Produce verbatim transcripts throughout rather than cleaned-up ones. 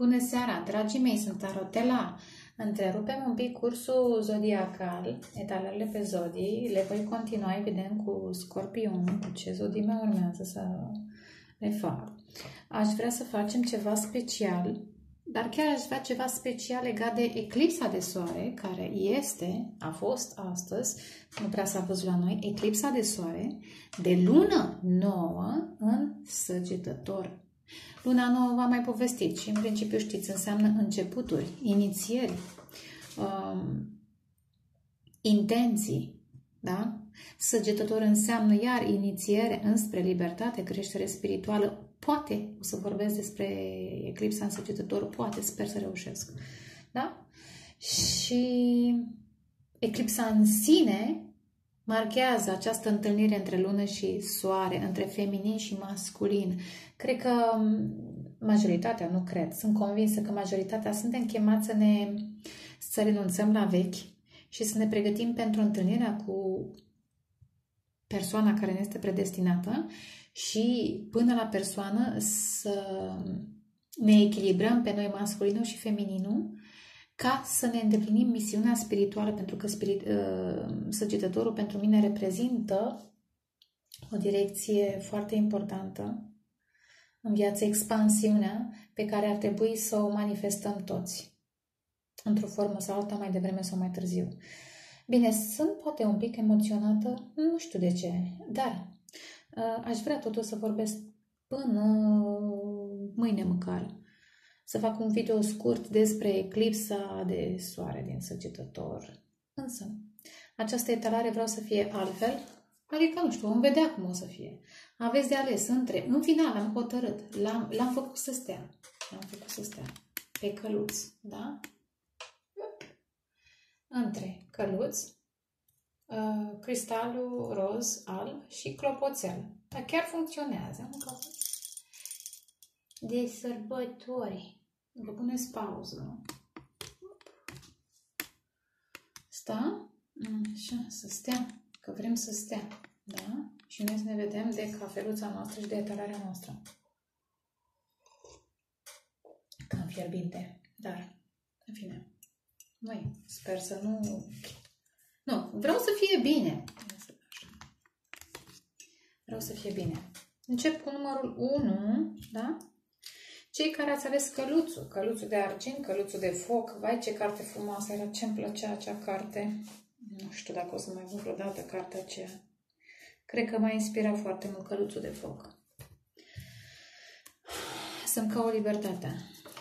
Bună seara, dragii mei, sunt Tarotela. Întrerupem un pic cursul zodiacal, etalele pe zodii. Le voi continua, evident, cu Scorpion, cu ce zodii mă urmează să le fac. Aș vrea să facem ceva special, dar chiar aș vrea ceva special legat de eclipsa de soare, care este, a fost astăzi, nu prea s-a văzut la noi, eclipsa de soare de lună nouă în Săgetător. Luna nouă v-am mai povestit și în principiu știți, înseamnă începuturi, inițieri, um, intenții, da? Săgetător înseamnă iar inițiere înspre libertate, creștere spirituală. Poate o să vorbesc despre eclipsa în Săgetător, poate, sper să reușesc, da? Și eclipsa în sine marchează această întâlnire între lună și soare, între feminin și masculin. Cred că majoritatea, nu cred, sunt convinsă că majoritatea suntem chemați să, ne, să renunțăm la vechi și să ne pregătim pentru întâlnirea cu persoana care ne este predestinată și până la persoană să ne echilibrăm pe noi masculinul și femininul ca să ne îndeplinim misiunea spirituală, pentru că spirit, uh, Săgetătorul pentru mine reprezintă o direcție foarte importantă în viață, expansiunea pe care ar trebui să o manifestăm toți, într-o formă sau alta, mai devreme sau mai târziu. Bine, sunt poate un pic emoționată, nu știu de ce, dar uh, aș vrea totuși să vorbesc până mâine măcar. Să fac un video scurt despre eclipsa de soare din Săgetător. Însă, această etalare vreau să fie altfel, adică, nu știu, vom vedea cum o să fie. Aveți de ales între... În final, am hotărât, l-am făcut să stea. L-am făcut să stea. Pe căluț, da? Între căluț, uh, cristalul roz, alb și clopoțel. Dar chiar funcționează. Un clopoțel. De sărbători. Vă puneți pauză. Sta? Așa, să stea. Că vrem să stea. Da? Și noi să ne vedem de cafeluța noastră și de etalarea noastră. Cam fierbinte. Dar, în fine. Noi, sper să nu... Nu, vreau să fie bine. Vreau să fie bine. Încep cu numărul unu, da? Cei care ați ales căluțul, căluțul de argint, căluțul de foc, vai ce carte frumoasă era, ce-mi plăcea acea carte. Nu știu dacă o să mai văd vreodată cartea aceea. Cred că m-a inspirat foarte mult căluțul de foc. Sunt ca o libertate,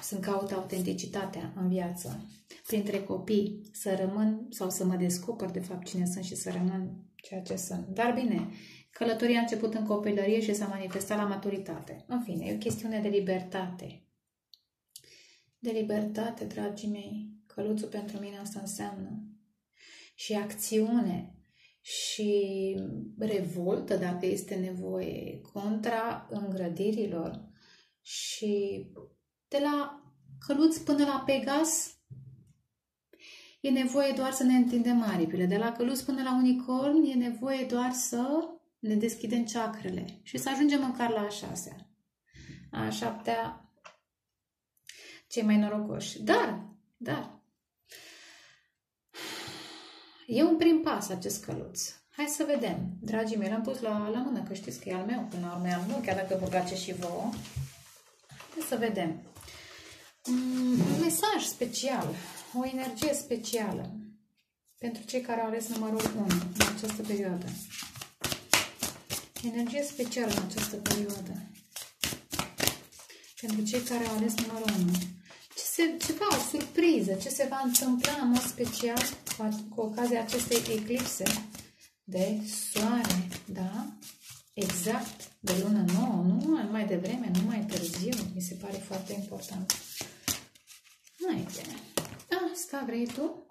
sunt caut autenticitatea în viață. Printre copii, să rămân sau să mă descoper de fapt cine sunt și să rămân ceea ce sunt. Dar bine, călătoria a început în copilărie și s-a manifestat la maturitate. În fine, e o chestiune de libertate. De libertate, dragii mei. Căluțul pentru mine asta înseamnă. Și acțiune. Și revoltă, dacă este nevoie, contra îngrădirilor. Și de la căluț până la Pegas, e nevoie doar să ne întindem aripile. De la căluț până la unicorn, e nevoie doar să... ne deschidem ceacrele și să ajungem măcar la a șasea. A șaptea, cei mai norocoși. Dar, dar, e un prim pas acest căluț. Hai să vedem. Dragii mei, l-am pus la, la mână, că știți că e al meu, până la urmă e al meu, chiar dacă vă place și vouă. Hai să vedem. Un mesaj special, o energie specială pentru cei care au ales numărul unu în această perioadă. Energie specială în această perioadă. Pentru cei care au ales numărul unu. Ce se, ceva, o surpriză, ce se va întâmpla în mod special cu, cu ocazia acestei eclipse de soare, da? Exact, de lună nouă, nu mai devreme, nu mai târziu. Mi se pare foarte important. Mai bine. Asta vrei tu?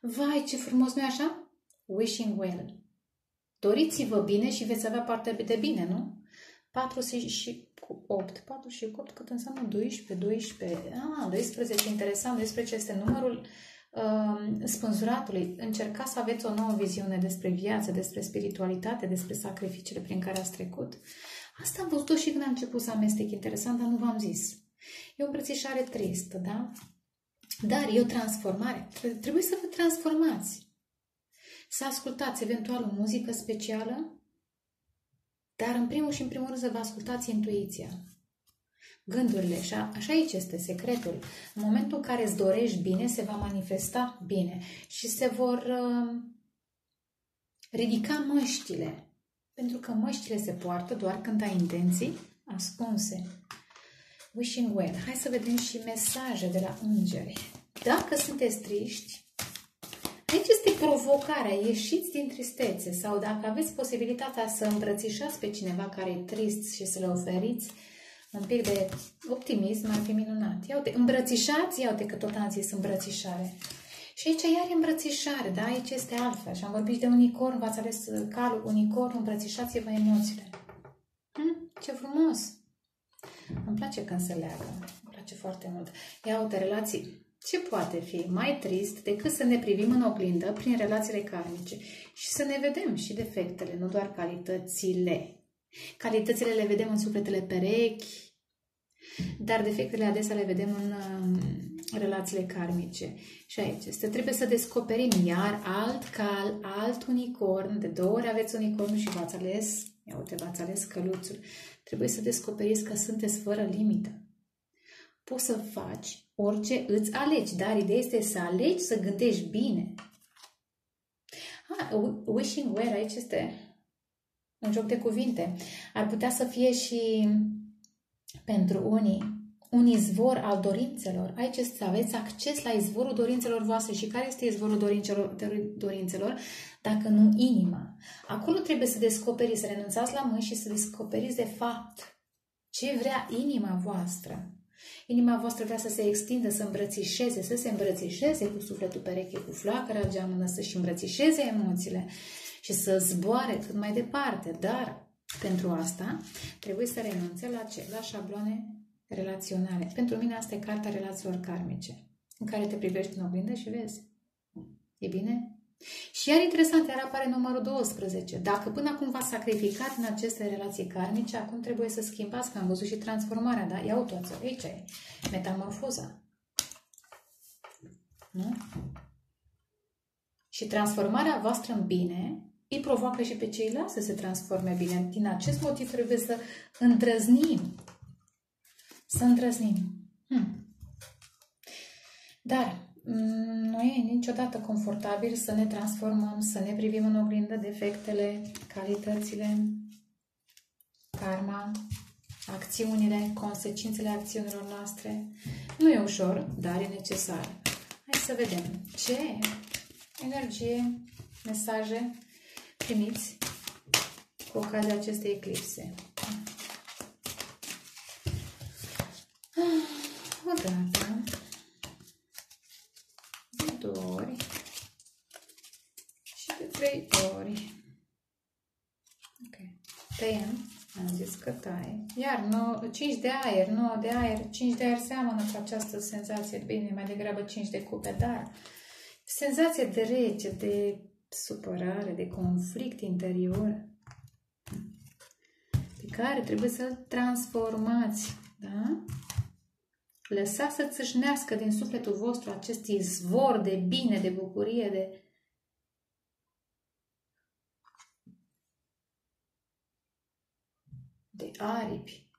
Vai, ce frumos, nu-i așa? Wishing well. Doriți-vă bine și veți avea parte de bine, nu? patru și opt. patru și opt cât înseamnă? doisprezece. doisprezece. Ah, doisprezece, interesant. doisprezece este numărul uh, spânzuratului. Încercați să aveți o nouă viziune despre viață, despre spiritualitate, despre sacrificiile prin care ați trecut. Asta am văzut și când am început să amestec. Interesant, dar nu v-am zis. E o îmbrățișare tristă, da? Dar e o transformare. Trebuie să vă transformați. Să ascultați eventual o muzică specială, dar în primul și în primul rând să vă ascultați intuiția, gândurile. Și așa aici este secretul. În momentul în care îți dorești bine, se va manifesta bine și se vor uh, ridica măștile. Pentru că măștile se poartă doar când ai intenții ascunse. Wishing well. Hai să vedem și mesaje de la îngeri. Dacă sunteți triști, aici este provocarea, ieșiți din tristețe, sau dacă aveți posibilitatea să îmbrățișați pe cineva care e trist și să le oferiți un pic de optimism, ar fi minunat. Ia uite, îmbrățișați, ia uite că tot am zis îmbrățișare. Și aici iar îmbrățișare, da? Aici este altfel. Și am vorbit de unicorn, v-ați ales calul unicorn, îmbrățișați-vă emoțiile. Hm? Ce frumos! Îmi place când se leagă, îmi place foarte mult. Ia uite, relații. Ce poate fi mai trist decât să ne privim în oglindă prin relațiile karmice și să ne vedem și defectele, nu doar calitățile. Calitățile le vedem în sufletele perechi, dar defectele adesea le vedem în uh, relațiile karmice. Și aici este, trebuie să descoperim iar alt cal, alt unicorn. De două ori aveți unicorn și v-ați ales, ia uite, v-ați ales căluțul. Trebuie să descoperiți că sunteți fără limită. Poți să faci orice îți alegi, dar ideea este să alegi să gândești bine. Ah, wishing well, aici este un joc de cuvinte. Ar putea să fie și pentru unii un izvor al dorințelor. Aici este să aveți acces la izvorul dorințelor voastre. Și care este izvorul dorințelor? dorințelor dacă nu inima. Acolo trebuie să descoperiți, să renunțați la mâini și să descoperiți de fapt ce vrea inima voastră. Inima voastră vrea să se extindă, să îmbrățișeze, să se îmbrățișeze cu sufletul pereche, cu flacăra geamănă, să-și îmbrățișeze emoțiile și să zboare cât mai departe. Dar pentru asta trebuie să renunțe la ce? La șabloane relaționale. Pentru mine asta e cartea relațiilor karmice, în care te privești în oglindă și vezi. E bine? Și iar interesant, iar apare numărul douăsprezece. Dacă până acum v-ați sacrificat în aceste relații karmice, acum trebuie să schimbați, că am văzut și transformarea, da? Ia uitați, aici e metamorfoza. Nu? Și transformarea voastră în bine îi provoacă și pe ceilalți să se transforme bine. Din acest motiv trebuie să îndrăznim. Să îndrăznim. Hmm. Dar nu e niciodată confortabil să ne transformăm, să ne privim în oglindă defectele, calitățile, karma, acțiunile, consecințele acțiunilor noastre. Nu e ușor, dar e necesar. Hai să vedem ce energie, mesaje primiți cu ocazia acestei eclipse. O dată. trei ori. Ok. Tăiem. Am zis că taie. Iar cinci de aer. nouă de aer. cinci de aer seamănă cu această senzație. Bine, mai degrabă cinci de cupe, dar senzație de rece, de supărare, de conflict interior pe care trebuie să-l transformați. Da? Lăsați să țâșnească din sufletul vostru acest izvor de bine, de bucurie, de de aripi.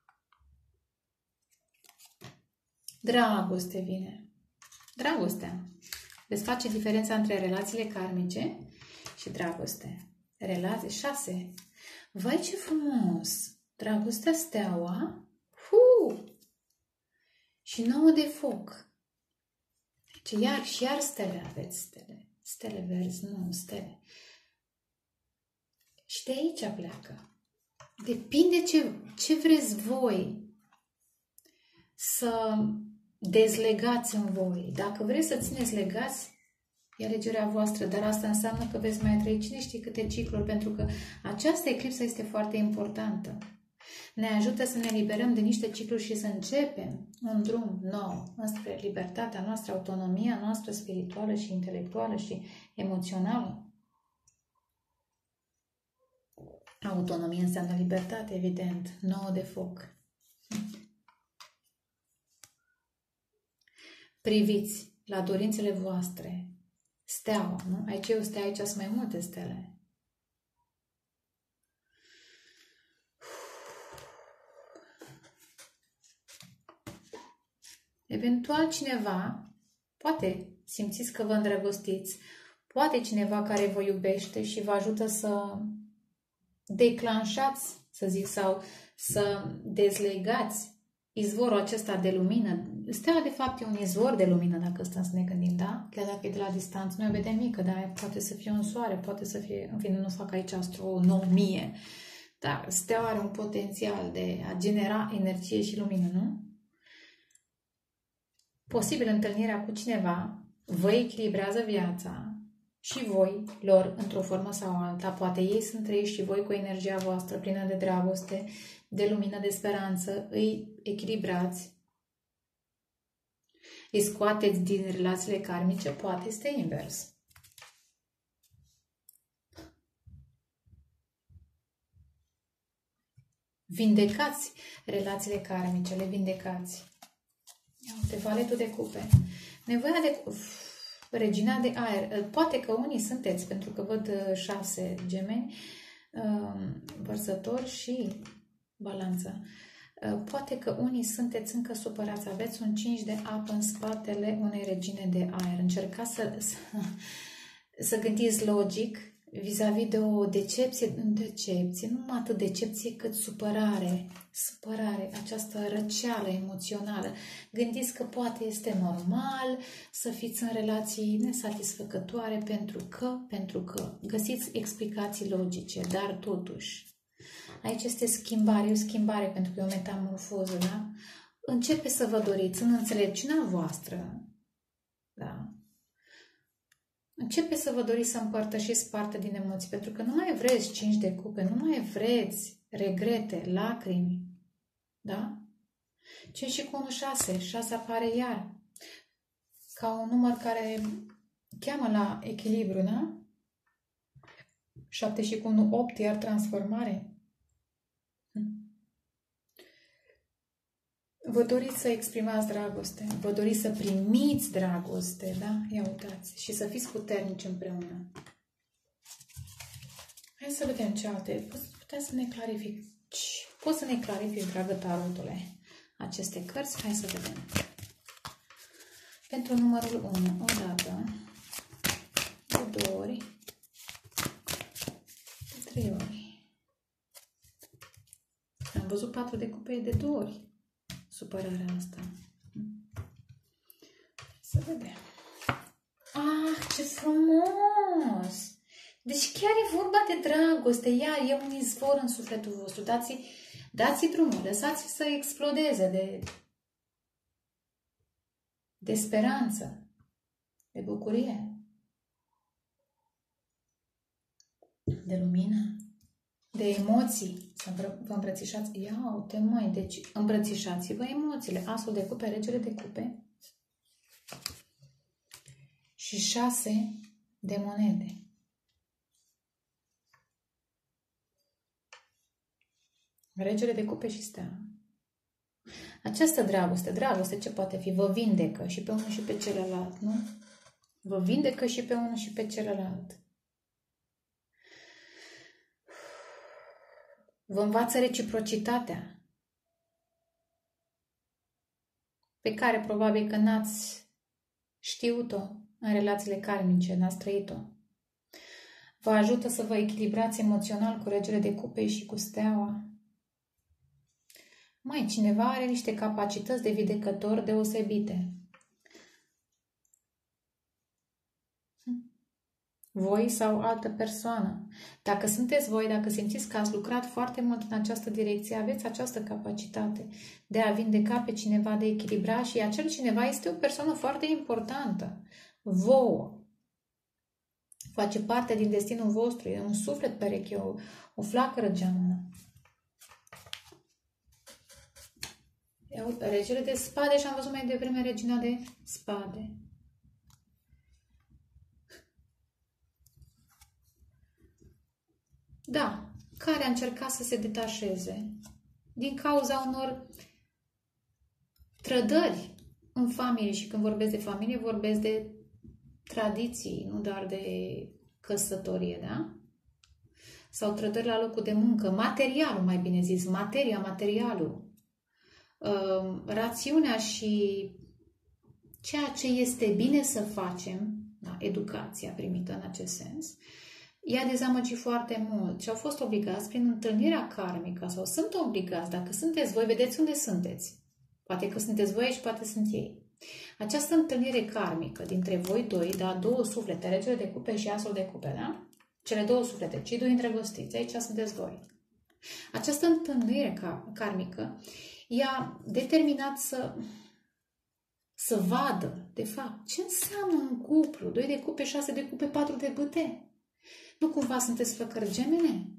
Dragoste vine. Dragostea. Veți face diferența între relațiile karmice și dragoste. Relații șase. Vai, ce frumos! Dragostea, steaua. Hu! Și nouă de foc. Deci iar și iar stele aveți. Stele. Stele verzi, nu stele. Și de aici pleacă. Depinde ce, ce vreți voi să dezlegați în voi. Dacă vreți să țineți legați, e alegerea voastră, dar asta înseamnă că veți mai trăi cine știe câte cicluri, pentru că această eclipsă este foarte importantă. Ne ajută să ne liberăm de niște cicluri și să începem un drum nou înspre libertatea noastră, autonomia noastră spirituală și intelectuală și emoțională. Autonomie înseamnă libertate, evident. nouă de foc. priviți la dorințele voastre. Steaua, nu? Aici e o stea, aici sunt mai multe stele. Eventual cineva, poate simțiți că vă îndrăgostiți, poate cineva care vă iubește și vă ajută să declanșați, să zic, sau să dezlegați izvorul acesta de lumină. Steaua, de fapt, e un izvor de lumină, dacă stăm să ne gândim, da? Chiar dacă e de la distanță, noi o vedem mică, dar poate să fie un soare, poate să fie... În fine, nu fac aici astronomie, dar steaua are un potențial de a genera energie și lumină, nu? Posibil întâlnirea cu cineva vă echilibrează viața și voi lor într-o formă sau alta. Poate ei sunt trei și voi cu energia voastră plină de dragoste, de lumină, de speranță, îi echilibrați. Îi scoateți din relațiile karmice, poate este invers. Vindecați relațiile karmice, le vindecați. Ia-te, valetul de cupe. Nevoia de... Uf, regina de aer. Poate că unii sunteți, pentru că văd șase gemeni, vărsător și balanță. Poate că unii sunteți încă supărați. Aveți un cinci de apă în spatele unei regine de aer. Încercați să, să, să gândiți logic vis-a-vis de o decepție. Decepție, nu numai atât decepție cât supărare. Supărare, această răceală emoțională. Gândiți că poate este normal să fiți în relații nesatisfăcătoare pentru că, pentru că găsiți explicații logice, dar totuși. Aici este schimbare, e o schimbare pentru că e o metamorfoză, da? Începe să vă doriți în înțelepciunea voastră, da? Începe să vă doriți să împărtășiți parte din emoții, pentru că nu mai vreți cinci de cupe, nu mai vreți regrete, lacrimi, da? cinci și cu unu, șase, șase apare iar, ca un număr care cheamă la echilibru, da? șapte și cu unu, opt, iar transformare. Vă doriți să exprimați dragoste, vă doriți să primiți dragoste, da? Ia uitați, și să fiți puternici împreună. Hai să vedem ce alte. Puteți să ne clarific. Poți să ne clarifici, dragă tarotule, aceste cărți? Hai să vedem. Pentru numărul unu, o dată, de două ori, de trei ori. Am văzut patru de cupe de două ori. Supărarea asta. Să vedem. Ah, ce frumos! Deci chiar e vorba de dragoste. Iar e un izvor în sufletul vostru. Dați-i dați drumul. Lăsați-l să explodeze de, de speranță, de bucurie, de lumină, de emoții. Vă îmbrățișați. Ia uite, măi, deci îmbrățișați-vă emoțiile. Asul de cupe, regele de cupe și șase de monede. Regele de cupe și stea. Această dragoste, dragoste ce poate fi? Vă vindecă și pe unul și pe celălalt, nu? Vă vindecă și pe unul și pe celălalt. Vă învață reciprocitatea pe care probabil că n-ați știut-o în relațiile karmice, n-ați trăit-o. Vă ajută să vă echilibrați emoțional cu regele de cupe și cu steaua. Mai cineva are niște capacități de vindecător deosebite. Voi sau altă persoană. Dacă sunteți voi, dacă simțiți că ați lucrat foarte mult în această direcție, aveți această capacitate de a vindeca pe cineva, de echilibra și acel cineva este o persoană foarte importantă. Vouă. Face parte din destinul vostru. E un suflet pereche, o, o flacără geamănă. Regele de spade și am văzut mai devreme regina de spade. Da, care a încercat să se detașeze din cauza unor trădări în familie. Și când vorbesc de familie, vorbesc de tradiții, nu doar de căsătorie, da? Sau trădări la locul de muncă, materialul, mai bine zis, materia, materialul, rațiunea și ceea ce este bine să facem, da, educația primită în acest sens, i-a dezamăgit foarte mult și au fost obligați prin întâlnirea karmică, sau sunt obligați, dacă sunteți voi, vedeți unde sunteți. Poate că sunteți voi și poate sunt ei. Această întâlnire karmică dintre voi doi, da, două suflete, regele de cupe și asul de cupe, da? Cele două suflete, cei doi îndrăgostiți, aici sunteți voi. Această întâlnire karmică i-a determinat să, să vadă, de fapt, ce înseamnă un cuplu, doi de cupe, șase de cupe, patru de bâte. Nu cumva sunteți flăcări gemene?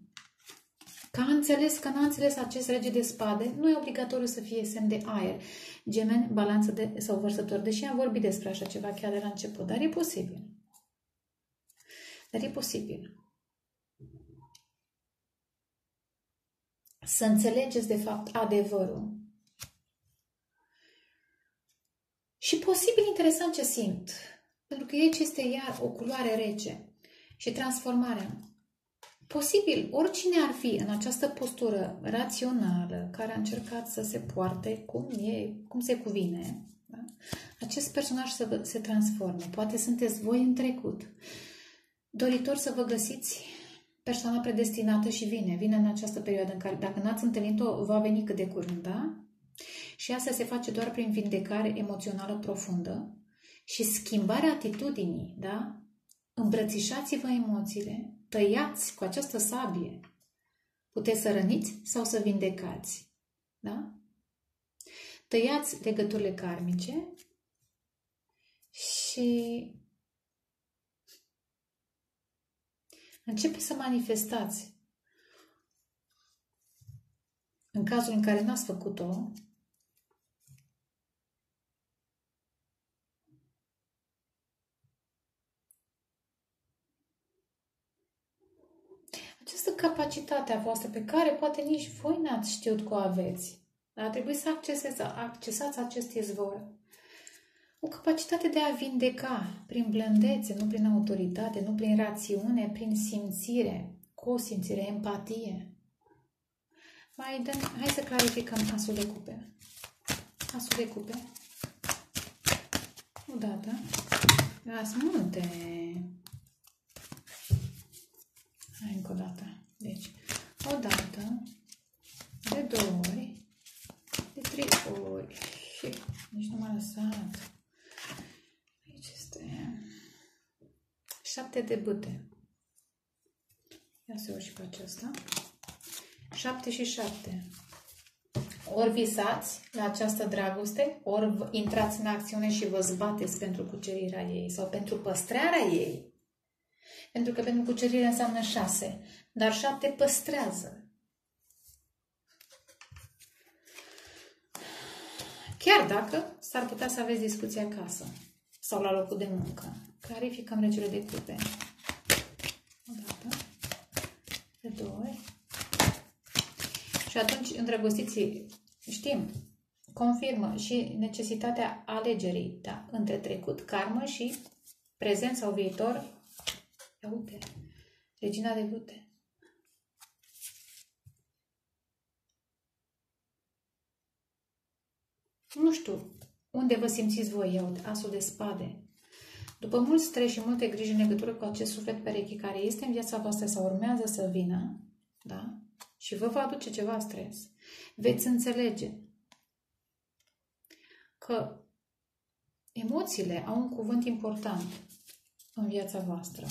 Că a înțeles, că n-a înțeles acest rege de spade, nu e obligatoriu să fie semn de aer, gemeni, balanță de, sau vărsător, deși am vorbit despre așa ceva chiar de la început, dar e posibil. Dar e posibil. Să înțelegeți, de fapt, adevărul. Și posibil interesant ce simt, pentru că aici este iar o culoare rece și transformarea. Posibil, oricine ar fi în această postură rațională care a încercat să se poarte cum e, cum se cuvine, da? Acest personaj să vă, se transforme. Poate sunteți voi în trecut, doritor să vă găsiți persoana predestinată și vine. Vine în această perioadă în care, dacă n-ați întâlnit-o, va veni cât de curând, da? Și asta se face doar prin vindecare emoțională profundă și schimbarea atitudinii, da? Îmbrățișați-vă emoțiile. Tăiați cu această sabie. Puteți să răniți sau să vindecați. Da? Tăiați legăturile karmice și începe să manifestați. În cazul în care n-ați făcut-o, această capacitate a voastră pe care poate nici voi n-ați știut că o aveți. Dar trebuie să accesați, accesați acest izvor. O capacitate de a vindeca prin blândețe, nu prin autoritate, nu prin rațiune, prin simțire, cosimțire, empatie. Mai dăm, hai să clarificăm asul de cupe. Asul de cupe. Odată. Las multe. Hai încă o dată. Deci, o dată, de două ori, de trei ori. Și nici nu m-a lăsat. Aici este șapte de bâte. Ia să iau și pe aceasta. Șapte și șapte. Ori visați la această dragoste, ori intrați în acțiune și vă zbateți pentru cucerirea ei sau pentru păstrarea ei. Pentru că pentru cucerire înseamnă șase, dar șapte păstrează. Chiar dacă s-ar putea să aveți discuții acasă sau la locul de muncă. Clarificăm regele de cupe. O dată, de două ori. Și atunci îndrăgostiții, știm, confirmă și necesitatea alegerii, da, între trecut, karmă și prezent sau viitor. Uite, regina de bute. Nu știu unde vă simțiți voi, uite, asul de spade. După mulți stres și multe griji în legătură cu acest suflet perechi care este în viața voastră sau urmează să vină, da? Și vă va aduce ceva stres, veți înțelege că emoțiile au un cuvânt important în viața voastră.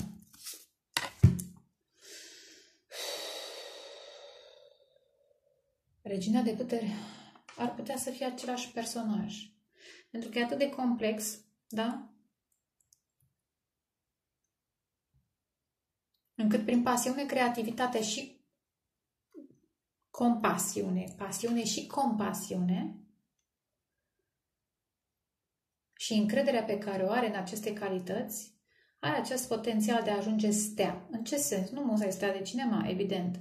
Regina de bâte ar putea să fie același personaj. Pentru că e atât de complex, da? Încât prin pasiune, creativitate și compasiune, pasiune și compasiune și încrederea pe care o are în aceste calități, are acest potențial de a ajunge stea. În ce sens? Nu musai stea de cinema, evident.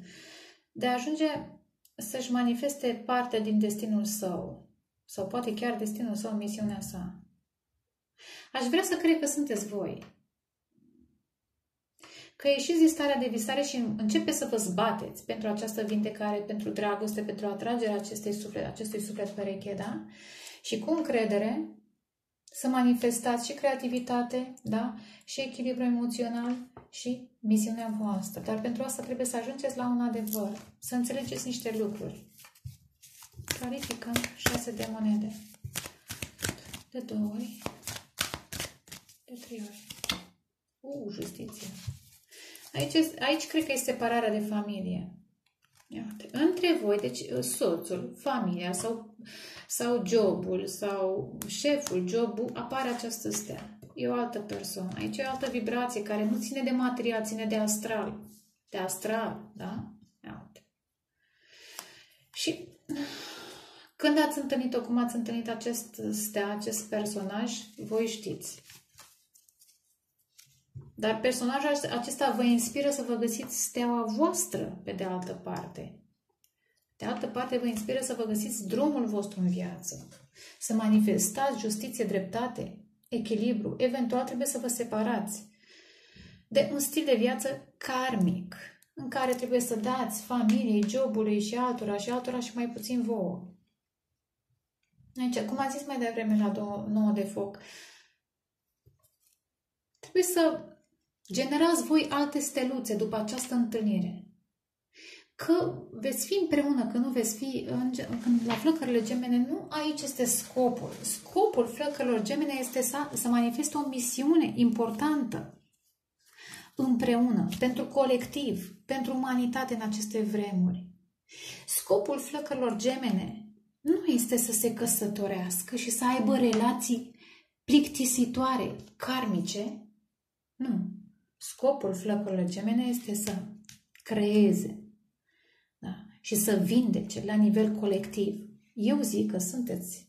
De a ajunge să-și manifeste parte din destinul său. sau poate chiar destinul sau misiunea sa. Aș vrea să cred că sunteți voi. Că ieșiți din starea de visare și începeți să vă zbateți pentru această vindecare, pentru dragoste, pentru atragerea acestei suflet, acestui suflet pereche, da? Și cu încredere să manifestați și creativitate, da? Și echilibru emoțional și misiunea voastră. Dar pentru asta trebuie să ajungeți la un adevăr, să înțelegeți niște lucruri. Clarificăm șase de monede. De două ori, de trei ori. Uuu, justiție! Aici, aici cred că e separarea de familie. Iată. Între voi, deci soțul, familia sau, sau jobul sau șeful, jobul, apare această stea. E o altă persoană. Aici e o altă vibrație care nu ține de material, ține de astral. De astral, da? Iată. Și când ați întâlnit-o, cum ați întâlnit acest stea, acest personaj, voi știți. Dar personajul acesta vă inspiră să vă găsiți steaua voastră pe de altă parte. De altă parte vă inspiră să vă găsiți drumul vostru în viață. Să manifestați justiție, dreptate, echilibru. Eventual trebuie să vă separați de un stil de viață karmic, în care trebuie să dați familiei, jobului și altora și altora și mai puțin vouă. Aici, cum am zis mai devreme la nouă de foc, trebuie să generați voi alte steluțe după această întâlnire. Că veți fi împreună, că nu veți fi în, în, la flăcările gemene, nu aici este scopul. Scopul flăcărilor gemene este să, să manifeste o misiune importantă împreună, pentru colectiv, pentru umanitate în aceste vremuri. Scopul flăcărilor gemene nu este să se căsătorească și să aibă relații plictisitoare, karmice. Nu. Scopul flăcărilor gemene este să creeze, da? Și să vindece la nivel colectiv. Eu zic că sunteți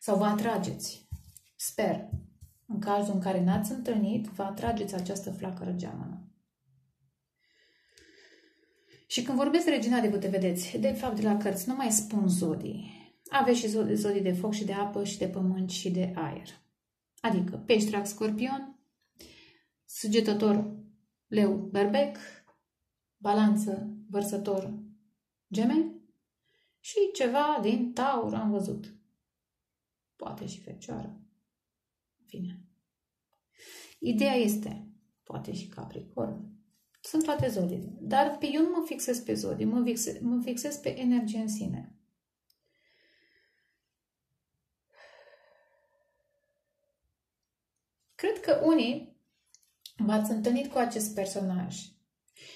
sau vă atrageți. Sper. În cazul în care n-ați întâlnit, vă atrageți această flacără geamănă. Și când vorbesc de regina de bute, vedeți, de fapt de la cărți, nu mai spun zodii. Aveți și zodii de foc și de apă și de pământ și de aer. Adică pești, drac, scorpion, săgetător, leu, berbec, balanță, vărsător, gemeni și ceva din taur am văzut. Poate și fecioară. Bine. Ideea este, poate și capricorn. Sunt toate zodii. Dar pe eu nu mă fixez pe zodii, mă fixez, mă fixez pe energie în sine. Cred că unii v-ați întâlnit cu acest personaj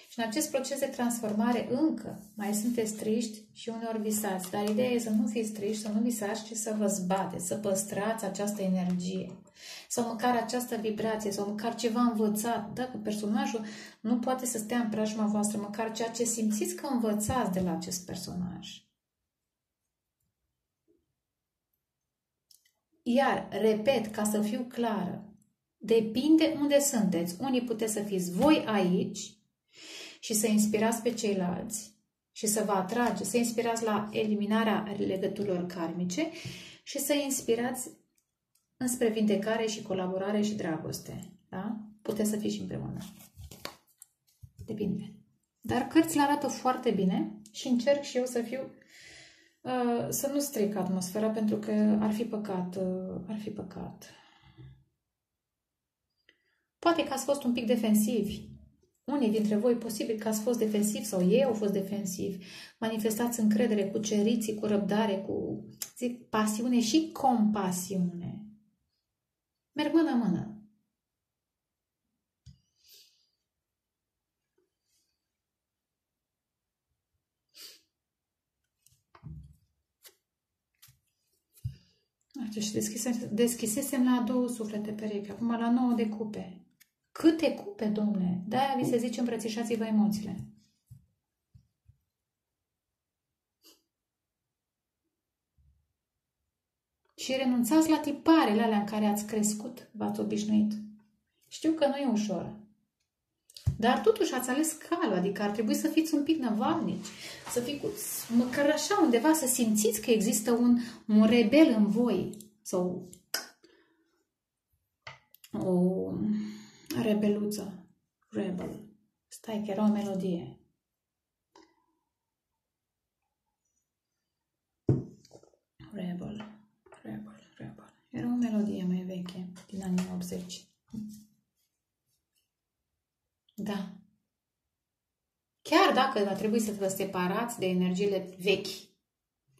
și în acest proces de transformare încă mai sunteți triști și uneori visați, dar ideea e să nu fiți triști, să nu visați, ci să vă zbateți, să păstrați această energie sau măcar această vibrație sau măcar ceva învățat. Dacă personajul nu poate să stea în preajma voastră, măcar ceea ce simțiți că învățați de la acest personaj. Iar, repet, ca să fiu clară, depinde unde sunteți. Unii puteți să fiți voi aici și să inspirați pe ceilalți și să vă atrageți, să inspirați la eliminarea legăturilor karmice și să inspirați înspre vindecare și colaborare și dragoste. Da? Puteți să fiți și împreună. Depinde. Dar cărțile arată foarte bine și încerc și eu să fiu uh, să nu stric atmosfera pentru că ar fi păcat. Uh, ar fi păcat. Poate că ați fost un pic defensivi. Unii dintre voi, posibil că ați fost defensivi sau ei au fost defensivi. Manifestați încredere, cu cerinții, cu răbdare, cu zic, pasiune și compasiune. Merg mână-mână. Și deschisesem, deschisesem la două suflete perechi, acum la nouă de cupe. Câte cupe, domne? De-aia vi se zice îmbrățișați-vă emoțiile. Și renunțați la tiparele alea în care ați crescut, v-ați obișnuit. Știu că nu e ușor. Dar totuși ați ales calul, adică ar trebui să fiți un pic năvalnici, să fiți măcar așa undeva, să simțiți că există un, un rebel în voi sau o rebeluță. Rebel. Stai că era o melodie. Rebel. Rebel. Rebel. Era o melodie mai veche din anii optzeci. Da. Chiar dacă va trebui să vă separați de energiile vechi,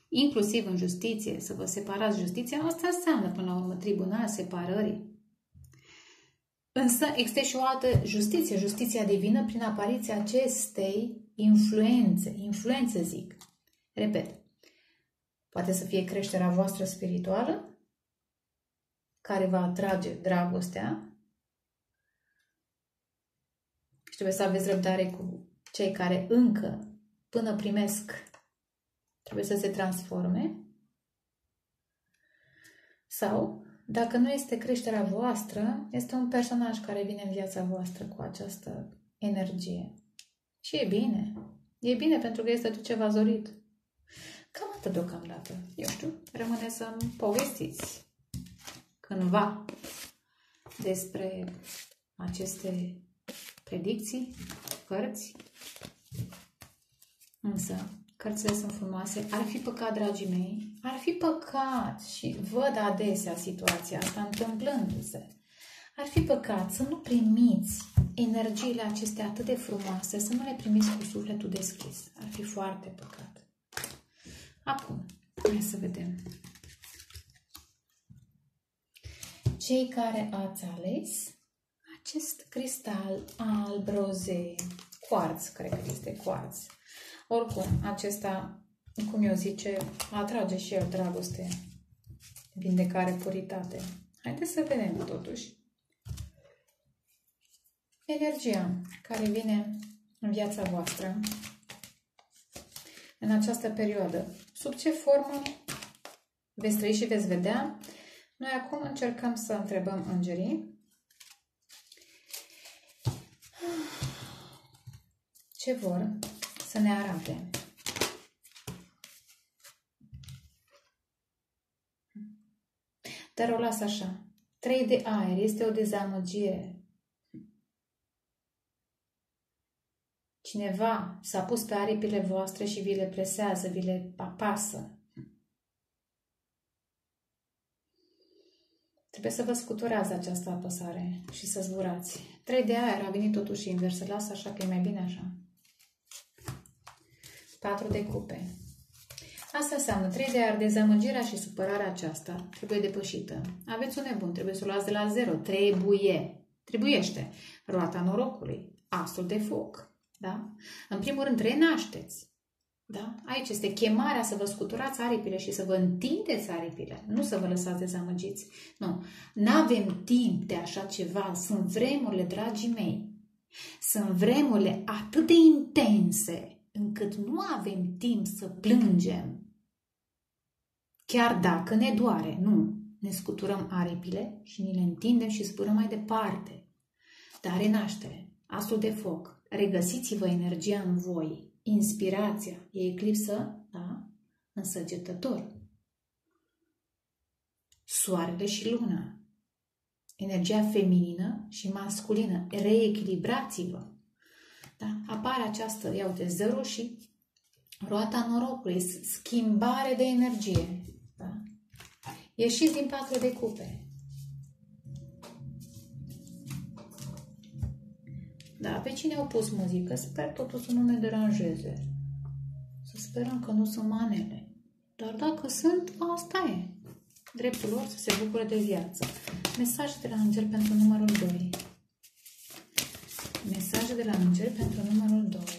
inclusiv în justiție, să vă separați justiția, asta înseamnă până la urmă tribunal separării. Însă există și o altă justiție, justiția divină prin apariția acestei influențe, influențe zic. Repet, poate să fie creșterea voastră spirituală, care va atrage dragostea, și trebuie să aveți răbdare cu cei care încă, până primesc, trebuie să se transforme. Sau, dacă nu este creșterea voastră, este un personaj care vine în viața voastră cu această energie. Și e bine. E bine pentru că este tot ceva zorit. Cam atât deocamdată. Eu știu, rămâne să-mi povestiți cândva despre aceste predicții, cărți. Însă, cărțile sunt frumoase. Ar fi păcat, dragii mei, ar fi păcat, și văd adesea situația asta întâmplându-se, ar fi păcat să nu primiți energiile acestea atât de frumoase, să nu le primiți cu sufletul deschis. Ar fi foarte păcat. Acum, hai să vedem. Cei care ați ales acest cristal alb roze, cuarț, cred că este cuarț. Oricum, acesta, cum eu zice, atrage și el dragoste, vindecare, puritate. Haideți să vedem totuși energia care vine în viața voastră în această perioadă. Sub ce formă veți trăi și veți vedea. Noi acum încercăm să întrebăm îngerii ce vor să ne arate. Dar o las așa. Trei de aer este o dezamăgire. Cineva s-a pus pe aripile voastre și vi le presează, vi le apasă. Trebuie să vă scuturați această apăsare și să zburați. Trei de aer a venit totuși invers. Lasă așa că e mai bine așa. Patru de cupe. Asta înseamnă trei de aer, dezamăgirea și supărarea aceasta trebuie depășită. Aveți un nebun, trebuie să o luați de la zero. Trebuie. Trebuiește. Roata norocului. Asul de foc. Da? În primul rând, renașteți. Da? Aici este chemarea să vă scuturați aripile și să vă întindeți aripile. Nu să vă lăsați dezamăgiți. Nu. N-avem timp de așa ceva. Sunt vremurile, dragii mei. Sunt vremurile atât de intense încât nu avem timp să plângem. Chiar dacă ne doare, nu. Ne scuturăm aripile și ni le întindem și zburăm mai departe. Dar renaștere, asul de foc, regăsiți-vă energia în voi, inspirația, e eclipsă, da? În Săgetător. Soarele și luna, energia feminină și masculină, reechilibrați-vă. Da? Apare această, ia uite, zero și roata norocului, schimbare de energie. Da? Ieșiți din patru de cupe. Da, pe cine au pus muzică? Sper totuși să nu ne deranjeze. Să sperăm că nu sunt manele. Dar dacă sunt, asta e. Dreptul lor să se bucure de viață. Mesaj de la înger pentru numărul doi. Mesaje de la înger pentru numărul doi.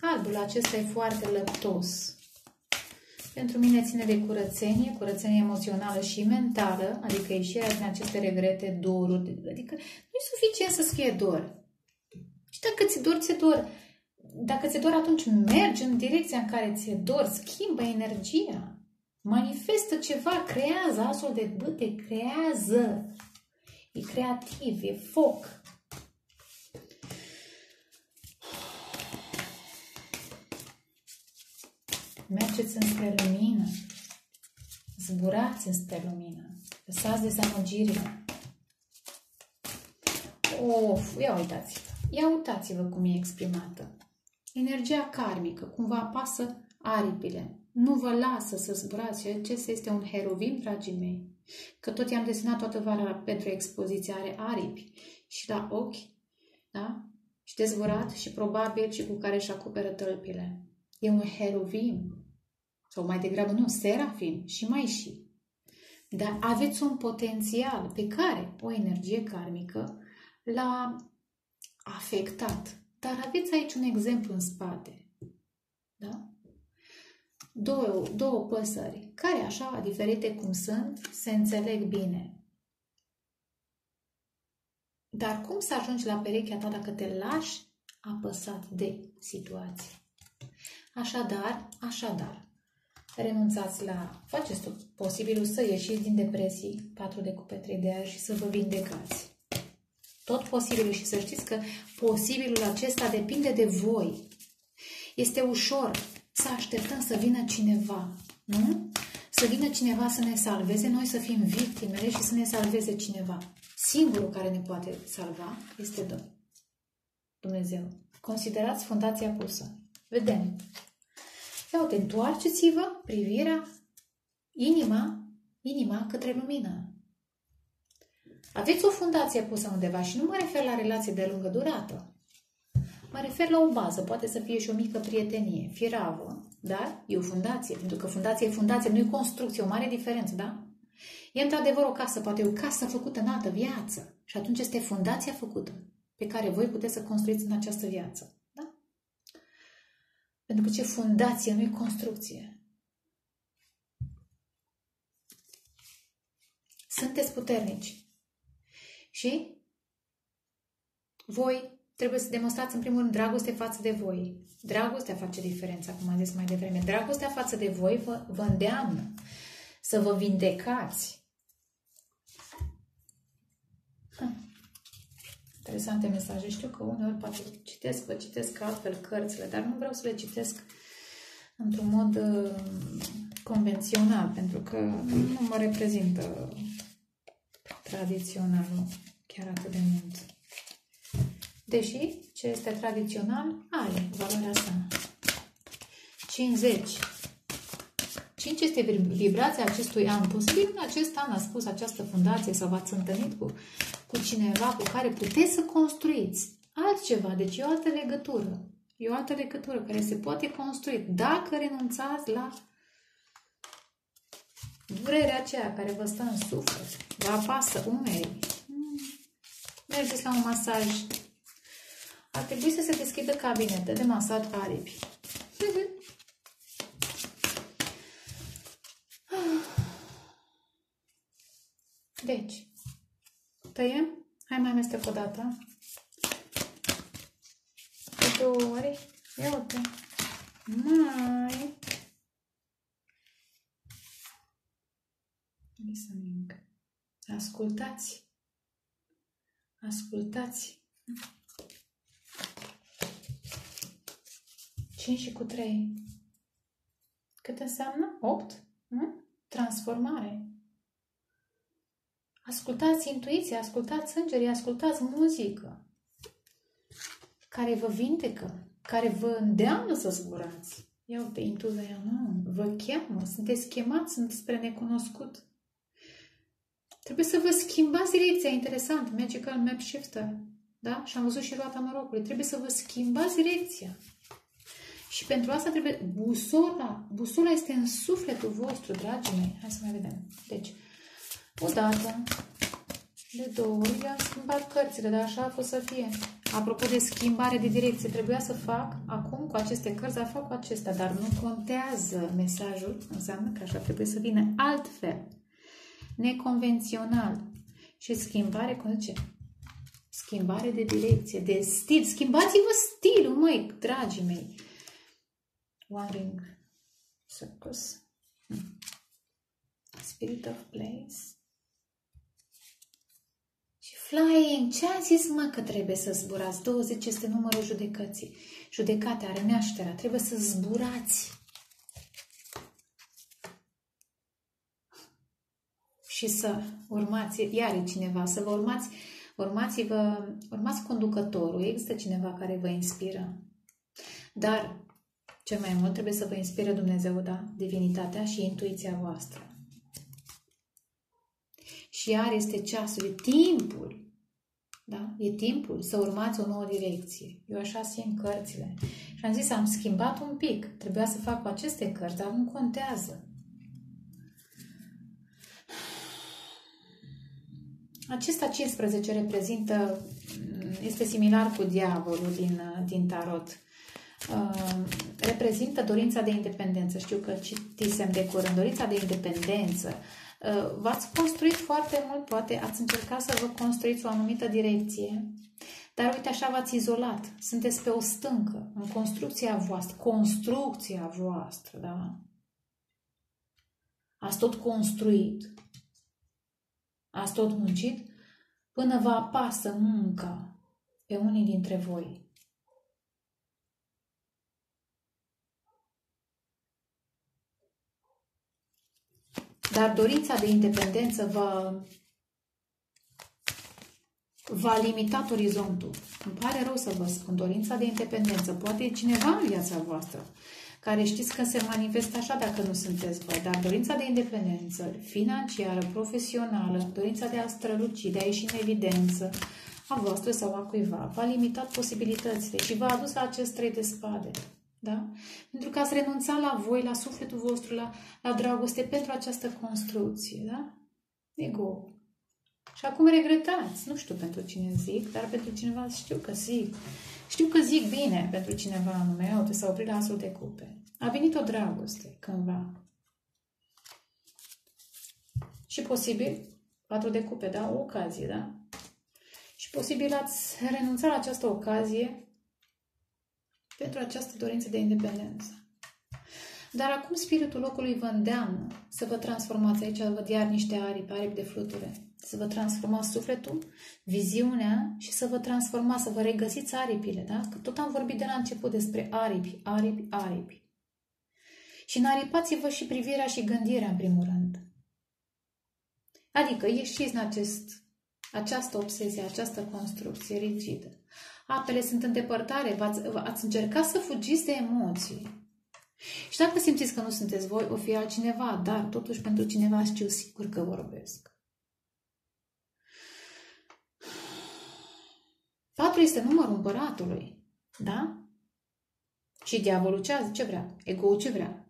Albul acesta e foarte lăptos. Pentru mine ține de curățenie, curățenie emoțională și mentală, adică ieșirea din aceste regrete, doruri. Adică nu e suficient să-ți fie dor. Și dacă ți-e dor, ți-e dor. Dacă ți-e dor, atunci mergi în direcția în care ți-e dor, schimbă energia. manifestă ceva, creează, asul de bâte creează. E creativ, e foc. Mergeți înspre lumină. Zburați înspre lumină. Lăsați dezamăgirile. Of, ia uitați-vă. Ia uitați-vă cum e exprimată. Energia karmică, cum vă apasă aripile. Nu vă lasă să zburați. Acesta este un heruvim, dragii mei. Că tot i-am desenat toată vara pentru expoziție, are aripi și la ochi, da? Și de zburat și probabil și cu care își acoperă tălpile. E un heruvim, sau mai degrabă nu, serafim și mai și. Dar aveți un potențial pe care o energie karmică l-a afectat. Dar aveți aici un exemplu în spate. Da? Două, două păsări, care așa, diferite cum sunt, se înțeleg bine. Dar cum să ajungi la perechea ta dacă te lași apăsat de situație? Așadar, așadar, renunțați la... Faceți tot posibilul să ieșiți din depresii, patru de cupe, trei de aer și să vă vindecați. Tot posibilul și să știți că posibilul acesta depinde de voi. Este ușor să așteptăm să vină cineva, nu? Să vină cineva să ne salveze, noi să fim victimele și să ne salveze cineva. Singurul care ne poate salva este Domnul. Dumnezeu. Considerați fundația pusă. Vedem. Ia uite, întoarceți-vă privirea, inima, inima către lumină. Aveți o fundație pusă undeva și nu mă refer la relații de lungă durată. Mă refer la o bază, poate să fie și o mică prietenie, firavă, dar e o fundație, pentru că fundație e fundație, nu e construcție, o mare diferență, da? E într-adevăr o casă, poate e o casă făcută în altă viață și atunci este fundația făcută pe care voi puteți să construiți în această viață, da? Pentru că ce fundație, nu e construcție. Sunteți puternici și voi trebuie să demonstrați, în primul rând, dragoste față de voi. Dragostea face diferența, cum am zis mai devreme. Dragostea față de voi vă, vă îndeamnă să vă vindecați. Ha. Interesante mesaje. Știu că uneori poate citesc, vă citesc altfel cărțile, dar nu vreau să le citesc într-un mod uh, convențional, pentru că nu mă reprezintă tradiționalul chiar atât de mult. Deși ce este tradițional are valoarea sa. cincizeci. cinci este vibrația acestui an. Posibil în acest an a spus această fundație sau v-ați întâlnit cu, cu cineva cu care puteți să construiți altceva. Deci e o altă legătură. E o altă legătură care se poate construi dacă renunțați la durerea aceea care vă stă în suflet, vă apasă umerii. Mergeți la un masaj. Ar trebui să se deschidă cabinete de masaj aripi. Deci, tăiem. Hai mai amestec o dată. De două ori. Ia uite. Mai. Ascultați. Ascultați. cinci și cu trei. Cât înseamnă? opt? Nu? Transformare. Ascultați intuiția, ascultați îngerii, ascultați muzică care vă vindecă, care vă îndeamnă să zburați. Ia uite, intuiția, nu, vă cheamă, sunteți chemați spre necunoscut. Trebuie să vă schimbați direcția, interesant, Magical Map Shifter, da? Și am văzut și roata norocului. Trebuie să vă schimbați direcția. Și pentru asta trebuie... Busola. Busola este în sufletul vostru, dragii mei. Hai să mai vedem. Deci, odată, de două ori, eu am schimbat cărțile, dar așa a fost să fie. Apropo de schimbare de direcție, trebuia să fac acum cu aceste cărți, dar fac cu acestea. Dar nu contează mesajul, înseamnă că așa trebuie să vină altfel. Neconvențional. Și schimbare, cum zice? Schimbare de direcție, de stil. Schimbați-vă stilul, măi, dragii mei. One ring circus. Spirit of Place. Și Flying. Ce am zis, mă, că trebuie să zburați? douăzeci este numărul judecății. Judecata, renașterea. Trebuie să zburați. Și să urmați, iar e cineva, să vă urmați, urmați-vă, urmați conducătorul. Există cineva care vă inspiră. Dar, cel mai mult, trebuie să vă inspire Dumnezeu, da? Divinitatea și intuiția voastră. Și iar este ceasul, e timpul, da? E timpul să urmați o nouă direcție. Eu așa simt cărțile. Și am zis, am schimbat un pic. Trebuia să fac cu aceste cărți, dar nu contează. Acesta cincisprezece reprezintă, este similar cu diavolul din, din tarot. Uh, reprezintă dorința de independență. Știu că citisem de curând. Dorința de independență. Uh, V-ați construit foarte mult, poate ați încercat să vă construiți o anumită direcție, dar uite așa v-ați izolat. Sunteți pe o stâncă în construcția voastră. Construcția voastră, da? Ați tot construit. Ați tot muncit până vă apasă munca pe unii dintre voi. Dar dorința de independență vă va limita orizontul. Îmi pare rău să vă spun, dorința de independență. Poate e cineva în viața voastră care știți că se manifestă așa dacă nu sunteți voi. Dar dorința de independență financiară, profesională, dorința de a străluci, de a ieși în evidență a voastră sau a cuiva, v-a limitat posibilitățile și v-a adus la acest trei de spade. Da? Pentru că ați renunțat la voi, la sufletul vostru, la, la dragoste pentru această construcție. Da? Ego. Și acum regretați. Nu știu pentru cine zic, dar pentru cineva știu că zic. Știu că zic bine pentru cineva anume. Uite, s-a oprit la asul de cupe. A venit o dragoste cândva. Și posibil, patru de cupe, da? O ocazie, da? Și posibil ați renunțat la această ocazie pentru această dorință de independență. Dar acum spiritul locului vă îndeamnă să vă transformați. Aici văd iar niște aripi, aripi de fluture. Să vă transformați sufletul, viziunea și să vă transformați, să vă regăsiți aripile. Da? Că tot am vorbit de la început despre aripi, aripi, aripi. Și înaripați-vă și privirea și gândirea în primul rând. Adică ieșiți în acest, această obsesie, această construcție rigidă. Apele sunt în depărtare, ați încercat să fugiți de emoții. Și dacă simțiți că nu sunteți voi, o fi altcineva, dar totuși pentru cineva știu sigur că vorbesc. patru este numărul împăratului, da? Și diavolul ce, ce vrea? Ego-ul ce vrea?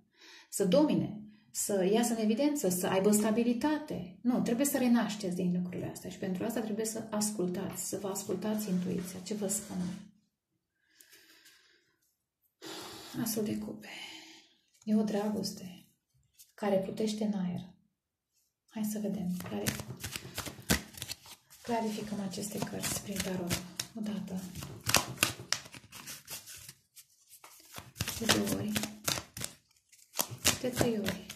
Să domine, să iasă în evidență, să aibă stabilitate. Nu, trebuie să renașteți din lucrurile astea și pentru asta trebuie să ascultați, să vă ascultați intuiția. Ce vă spun? Asul de cupe. E o dragoste care plutește în aer. Hai să vedem. Clarificăm aceste cărți prin tarot. O dată. De două ori. De trei ori.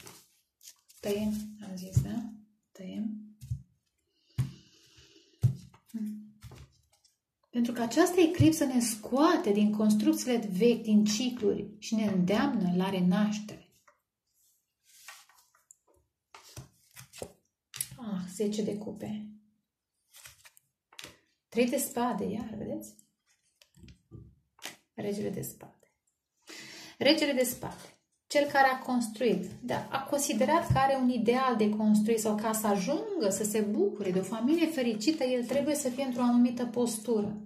Tăiem, am zis, da? Tăiem. Hmm. Pentru că această eclipsă ne scoate din construcțiile vechi, din cicluri și ne îndeamnă la renaștere. Ah, zece de cupe. Trei de spade, iar, vedeți? Regele de spade. Regele de spade. Cel care a construit, da, a considerat că are un ideal de construit sau ca să ajungă să se bucure de o familie fericită, el trebuie să fie într-o anumită postură.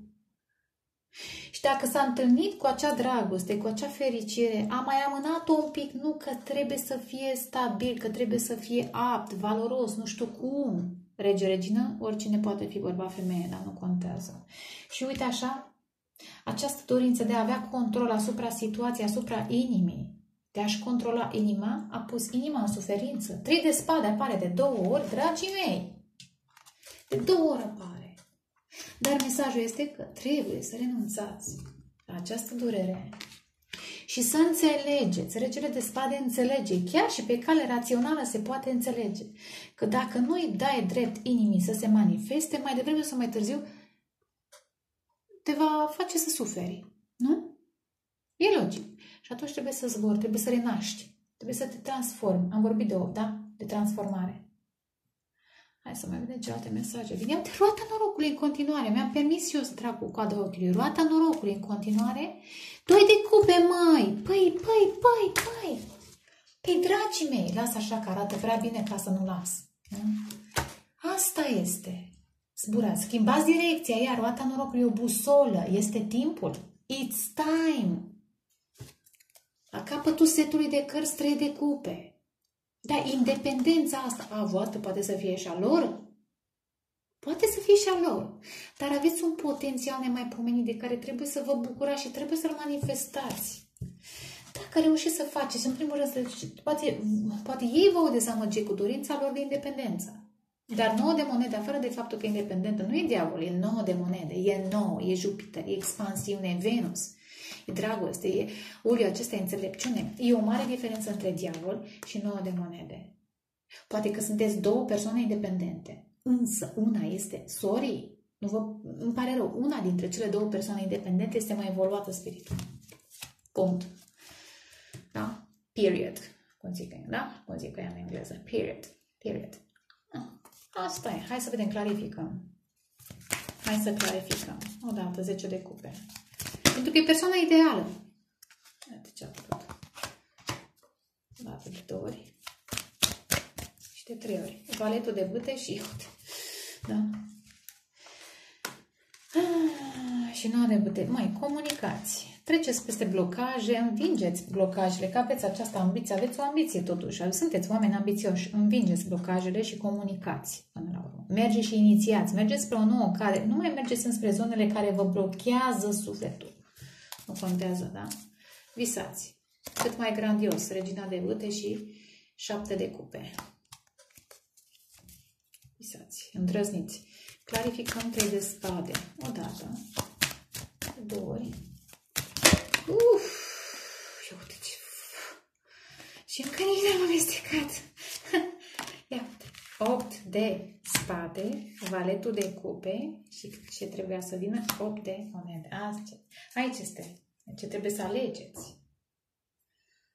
Și dacă s-a întâlnit cu acea dragoste, cu acea fericire, a mai amânat-o un pic, nu că trebuie să fie stabil, că trebuie să fie apt, valoros, nu știu cum. Rege, regină, oricine poate fi bărbat, femeie, dar nu contează. Și uite așa, această dorință de a avea control asupra situației, asupra inimii, de a-și controla inima, a pus inima în suferință. Trei de spade apare de două ori, dragii mei. De două ori apare. Dar mesajul este că trebuie să renunțați la această durere și și să înțelegeți. Regele de spade înțelege, chiar și pe cale rațională se poate înțelege, că dacă nu îi dai drept inimii să se manifeste, mai devreme sau mai târziu te va face să suferi, nu? E logic. Și atunci trebuie să zbori, trebuie să renaști, trebuie să te transformi. Am vorbit de opt, da? De transformare. Hai să mai vedem ce alte mesaje. Vineam de roata norocului în continuare. Mi-am permis eu să trag cu coada ochiului. Roata norocului în continuare. Doi de cupe, măi! Păi, păi, păi, păi! Păi, dragii mei! Las așa că arată prea bine ca să nu las. Asta este. Zburați. Schimbați direcția. Ia, roata norocului e o busolă. Este timpul. It's time! La capătul setului de cărți trei de cupe. Dar independența asta a voastră poate să fie și a lor. Poate să fie și a lor. Dar aveți un potențial nemaipomenit de care trebuie să vă bucurați și trebuie să-l manifestați. Dacă reușiți să faceți, în primul rând, poate, poate ei vă o dezamăge cu dorința lor de independență. Dar nouă de monedă, afară de faptul că e independentă, nu e diavol, e nouă de monedă, e nouă, e Jupiter, e expansiune, e Venus. E dragoste, e uliu, acesta e înțelepciune. E o mare diferență între diavol și nouă de monede. Poate că sunteți două persoane independente, însă una este sorry. Nu vă, îmi pare rău, una dintre cele două persoane independente este mai evoluată spiritul. Punct. Da? Period. Cum zic eu, da? Cum zic eu în engleză. Period. Period. Asta e. Hai să vedem, clarificăm. Hai să clarificăm. O dată, zece de cupe. Pentru că e persoana ideală. Iată ce a făcut. De două ori. Și de trei ori. Valetul de bâte și iute. Da? Ah, și nouă de bâte. Mai comunicați. Treceți peste blocaje, învingeți blocajele. Că aveți această ambiție. Aveți o ambiție totuși. Sunteți oameni ambițioși. Învingeți blocajele și comunicați până la urmă. Mergeți și inițiați. Mergeți spre o nouă care. Nu mai mergeți înspre zonele care vă blochează sufletul. Nu contează, da? Visați. Cât mai grandios. Regina de bâte și șapte de cupe. Visați. Îndrăzniți. Clarificăm trei de spade. O dată. Două ori. Uf! Și uite ce... Și încă nici n-am amestecat. Ia. opt de spade, valetul de cupe și ce trebuia să vină? opt de monede. Aici este. Ce trebuie să alegeți.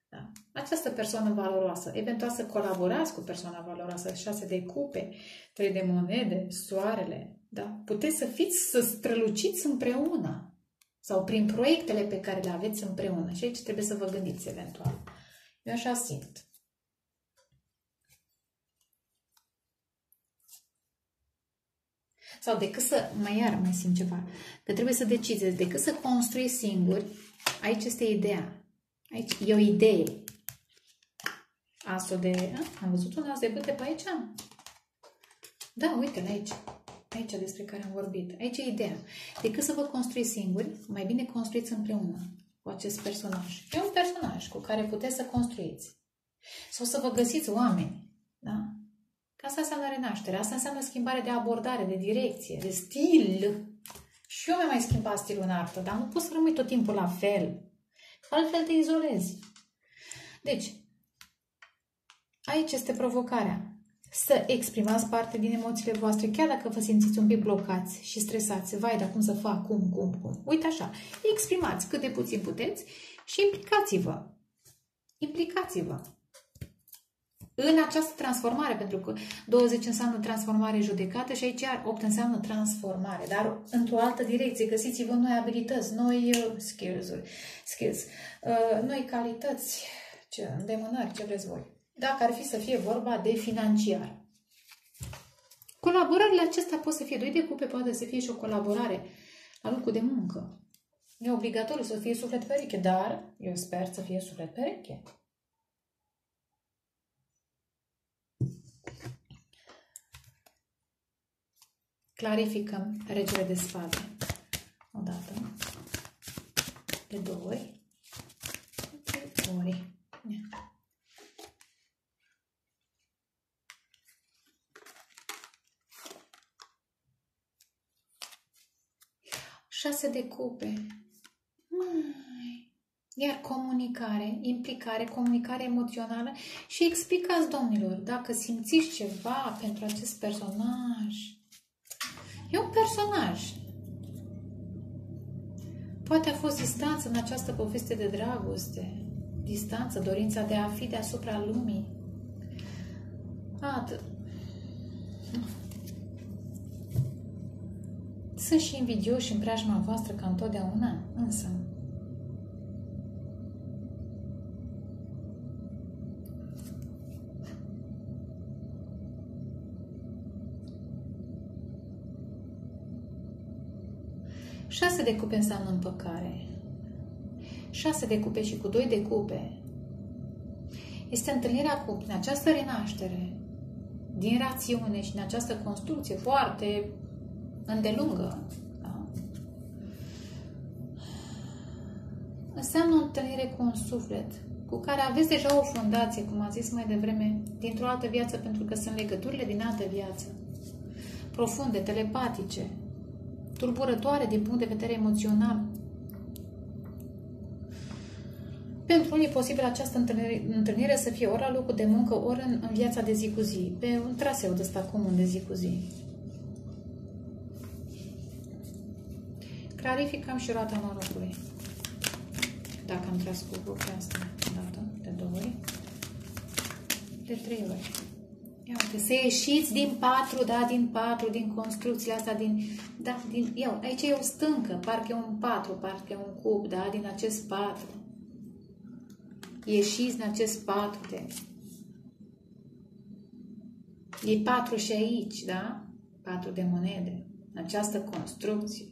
Da. Această persoană valoroasă. Eventual să colaborați cu persoana valoroasă. șase de cupe, trei de monede, soarele. Da? Puteți să fiți, să străluciți împreună. Sau prin proiectele pe care le aveți împreună. Și aici trebuie să vă gândiți eventual. Eu așa simt. Sau decât să, mai iar mai simt ceva, că trebuie să decideți, decât să construiți singuri, aici este ideea. Aici e o idee. Asul de... A, am văzut un as de bâte pe aici? Da, uite-l aici. Aici despre care am vorbit. Aici e ideea. Decât să vă construiți singuri, mai bine construiți împreună cu acest personaj. E un personaj cu care puteți să construiți. Sau să vă găsiți oameni. Da? Asta înseamnă renaștere, asta înseamnă schimbare de abordare, de direcție, de stil. Și eu mi-am mai schimbat stilul în artă, dar nu poți să rămâi tot timpul la fel. Altfel te izolezi. Deci, aici este provocarea. Să exprimați parte din emoțiile voastre, chiar dacă vă simțiți un pic blocați și stresați. Vai, dar cum să fac? Cum, cum, cum? Uite așa, exprimați cât de puțin puteți și implicați-vă. Implicați-vă. În această transformare, pentru că douăzeci înseamnă transformare judecată și aici iar opt înseamnă transformare, dar într-o altă direcție. Găsiți-vă noi abilități, noi skills-uri, skills, noi calități, ce, îndemânări, ce vreți voi. Dacă ar fi să fie vorba de financiar. Colaborările acestea pot să fie doi de cupe, poate să fie și o colaborare la locul de muncă. E obligatoriu să fie suflet pereche, dar eu sper să fie suflet pereche. Clarificăm regele de spade. O dată. De două ori. De două ori. șase de cupe. Mai. Iar comunicare, implicare, comunicare emoțională și explicați, domnilor, dacă simțiți ceva pentru acest personaj. E un personaj. Poate a fost distanță în această poveste de dragoste. Distanță, dorința de a fi deasupra lumii. Atât. Sunt și invidioși în preajma voastră ca întotdeauna, însă șase de cupe înseamnă împăcare. Șase de cupe și cu doi de cupe este întâlnirea cu, în această renaștere, din rațiune și în această construcție foarte îndelungă, da? Înseamnă o întâlnire cu un suflet cu care aveți deja o fundație, cum am zis mai devreme, dintr-o altă viață, pentru că sunt legăturile din altă viață, profunde, telepatice, tulburătoare din punct de vedere emoțional. Pentru unii, posibil această întâlnire, întâlnire să fie ori la locul de muncă, ori în, în viața de zi cu zi, pe un traseu de ăsta comun de zi cu zi. Clarificăm și roata norocului. Dacă am tras cu grupul asta, o dată, de două ori, de trei ori. Ia uite, să ieșiți din patru, da, din patru, din construcțiile astea, din, da, din, ia, aici e o stâncă, parcă e un patru, parcă e un cub, da, din acest patru. Ieșiți din acest patru de... E patru și aici, da? Patru de monede. Această construcție.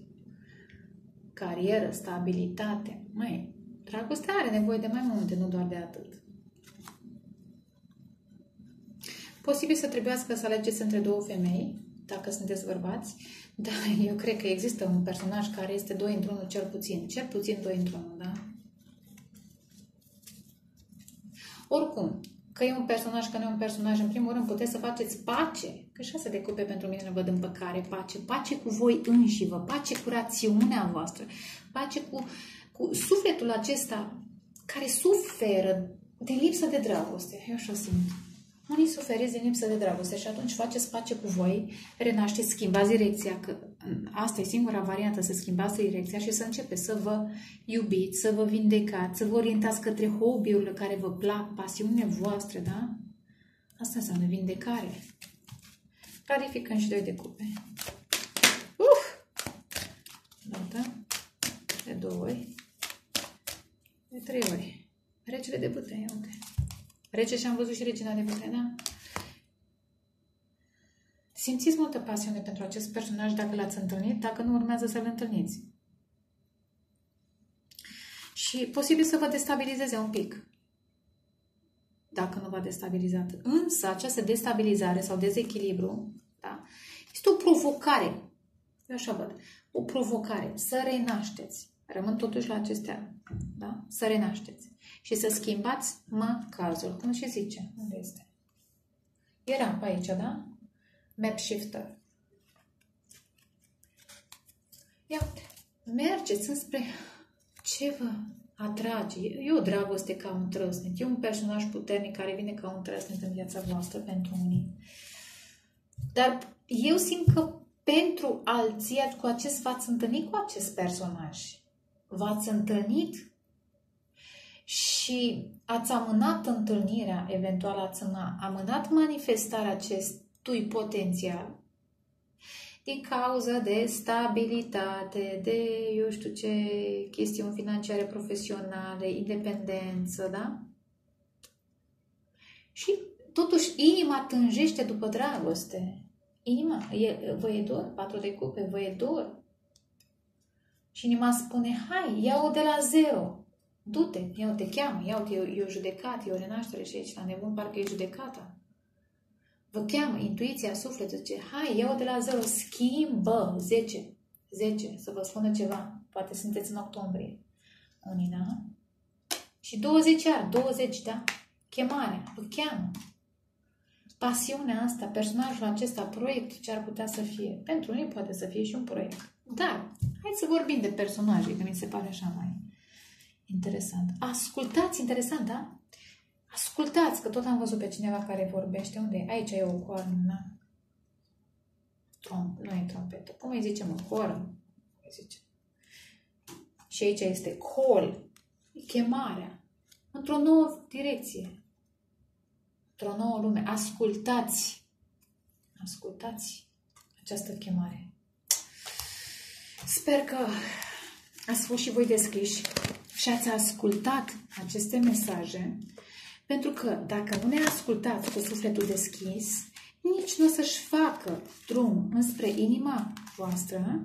Carieră, stabilitate. Mai, dragostea are nevoie de mai multe, nu doar de atât. Posibil să trebuiască să alegeți între două femei, dacă sunteți bărbați, dar eu cred că există un personaj care este doi într-unul cel puțin. Cel puțin doi într-unul, da? Oricum, că e un personaj, că nu e un personaj, în primul rând puteți să faceți pace, că șase de cupe pentru mine nu văd împăcare, pace, pace cu voi înșivă, pace cu rațiunea voastră, pace cu, cu sufletul acesta care suferă de lipsă de dragoste. Eu așa simt. Unii suferiți din lipsă de dragoste și atunci faceți pace cu voi, renașteți, schimbați direcția, că asta e singura variantă, să schimbați direcția și să începeți să vă iubiți, să vă vindecați, să vă orientați către hobby-urile care vă plac, pasiunile voastre, da? Asta înseamnă vindecare. Clarificăm și doi de cupe. Uf! Dată, de două ori, de trei ori. Regele de bâte, uite. Rece și am văzut și regina de putere, da? Simțiți multă pasiune pentru acest personaj dacă l-ați întâlnit, dacă nu urmează să-l întâlniți. Și posibil să vă destabilizeze un pic, dacă nu v-a destabilizat. Însă această destabilizare sau dezechilibru, da, este o provocare. Eu așa văd. O provocare. Să renașteți. Rămân totuși la acestea. Da? Să renașteți. Și să schimbați mă cazul. Cum și zice. Unde este? Era pe aici, da? Map shifter. Ia, mergeți înspre ce vă atrage. E o dragoste ca un trăsnet. E un personaj puternic care vine ca un trăsnet în viața voastră pentru unii. Dar eu simt că pentru alții cu acest v-ați întâlnit cu acest personaj. V-ați întâlnit și ați amânat întâlnirea, eventual ați amânat manifestarea acestui potențial din cauza de stabilitate, de, eu știu ce, chestiuni financiare, profesionale, independență, da? Și totuși inima tânjește după dragoste. Inima, e, vă e dor, patru de cupe, vă e dor. Și inima spune, hai, ia-o de la zero. Du-te, eu te cheamă, iau-te, eu, eu judecat, eu renaștere și aici, la nebun, parcă e judecata. Vă cheamă, intuiția, sufletul, zice, hai, iau de la zero, schimbă, zece, zece, să vă spună ceva, poate sunteți în octombrie, unii, da? Și douăzeci, iar, douăzeci, da? Chemarea, vă cheamă. Pasiunea asta, personajul acesta, proiect, ce ar putea să fie? Pentru unii poate să fie și un proiect. Dar, hai să vorbim de personaje, că mi se pare așa mai... Interesant. Ascultați, interesant, da? Ascultați, că tot am văzut pe cineva care vorbește. Unde e? Aici e o cornă. Tromp, nu e trompetă. Cum îi zicem? O cornă. Și aici este col. Chemarea. Într-o nouă direcție. Într-o nouă lume. Ascultați. Ascultați această chemare. Sper că ați fost și voi deschiși și ați ascultat aceste mesaje, pentru că dacă nu ne ascultați cu sufletul deschis, nici nu o să-și facă drum înspre inima voastră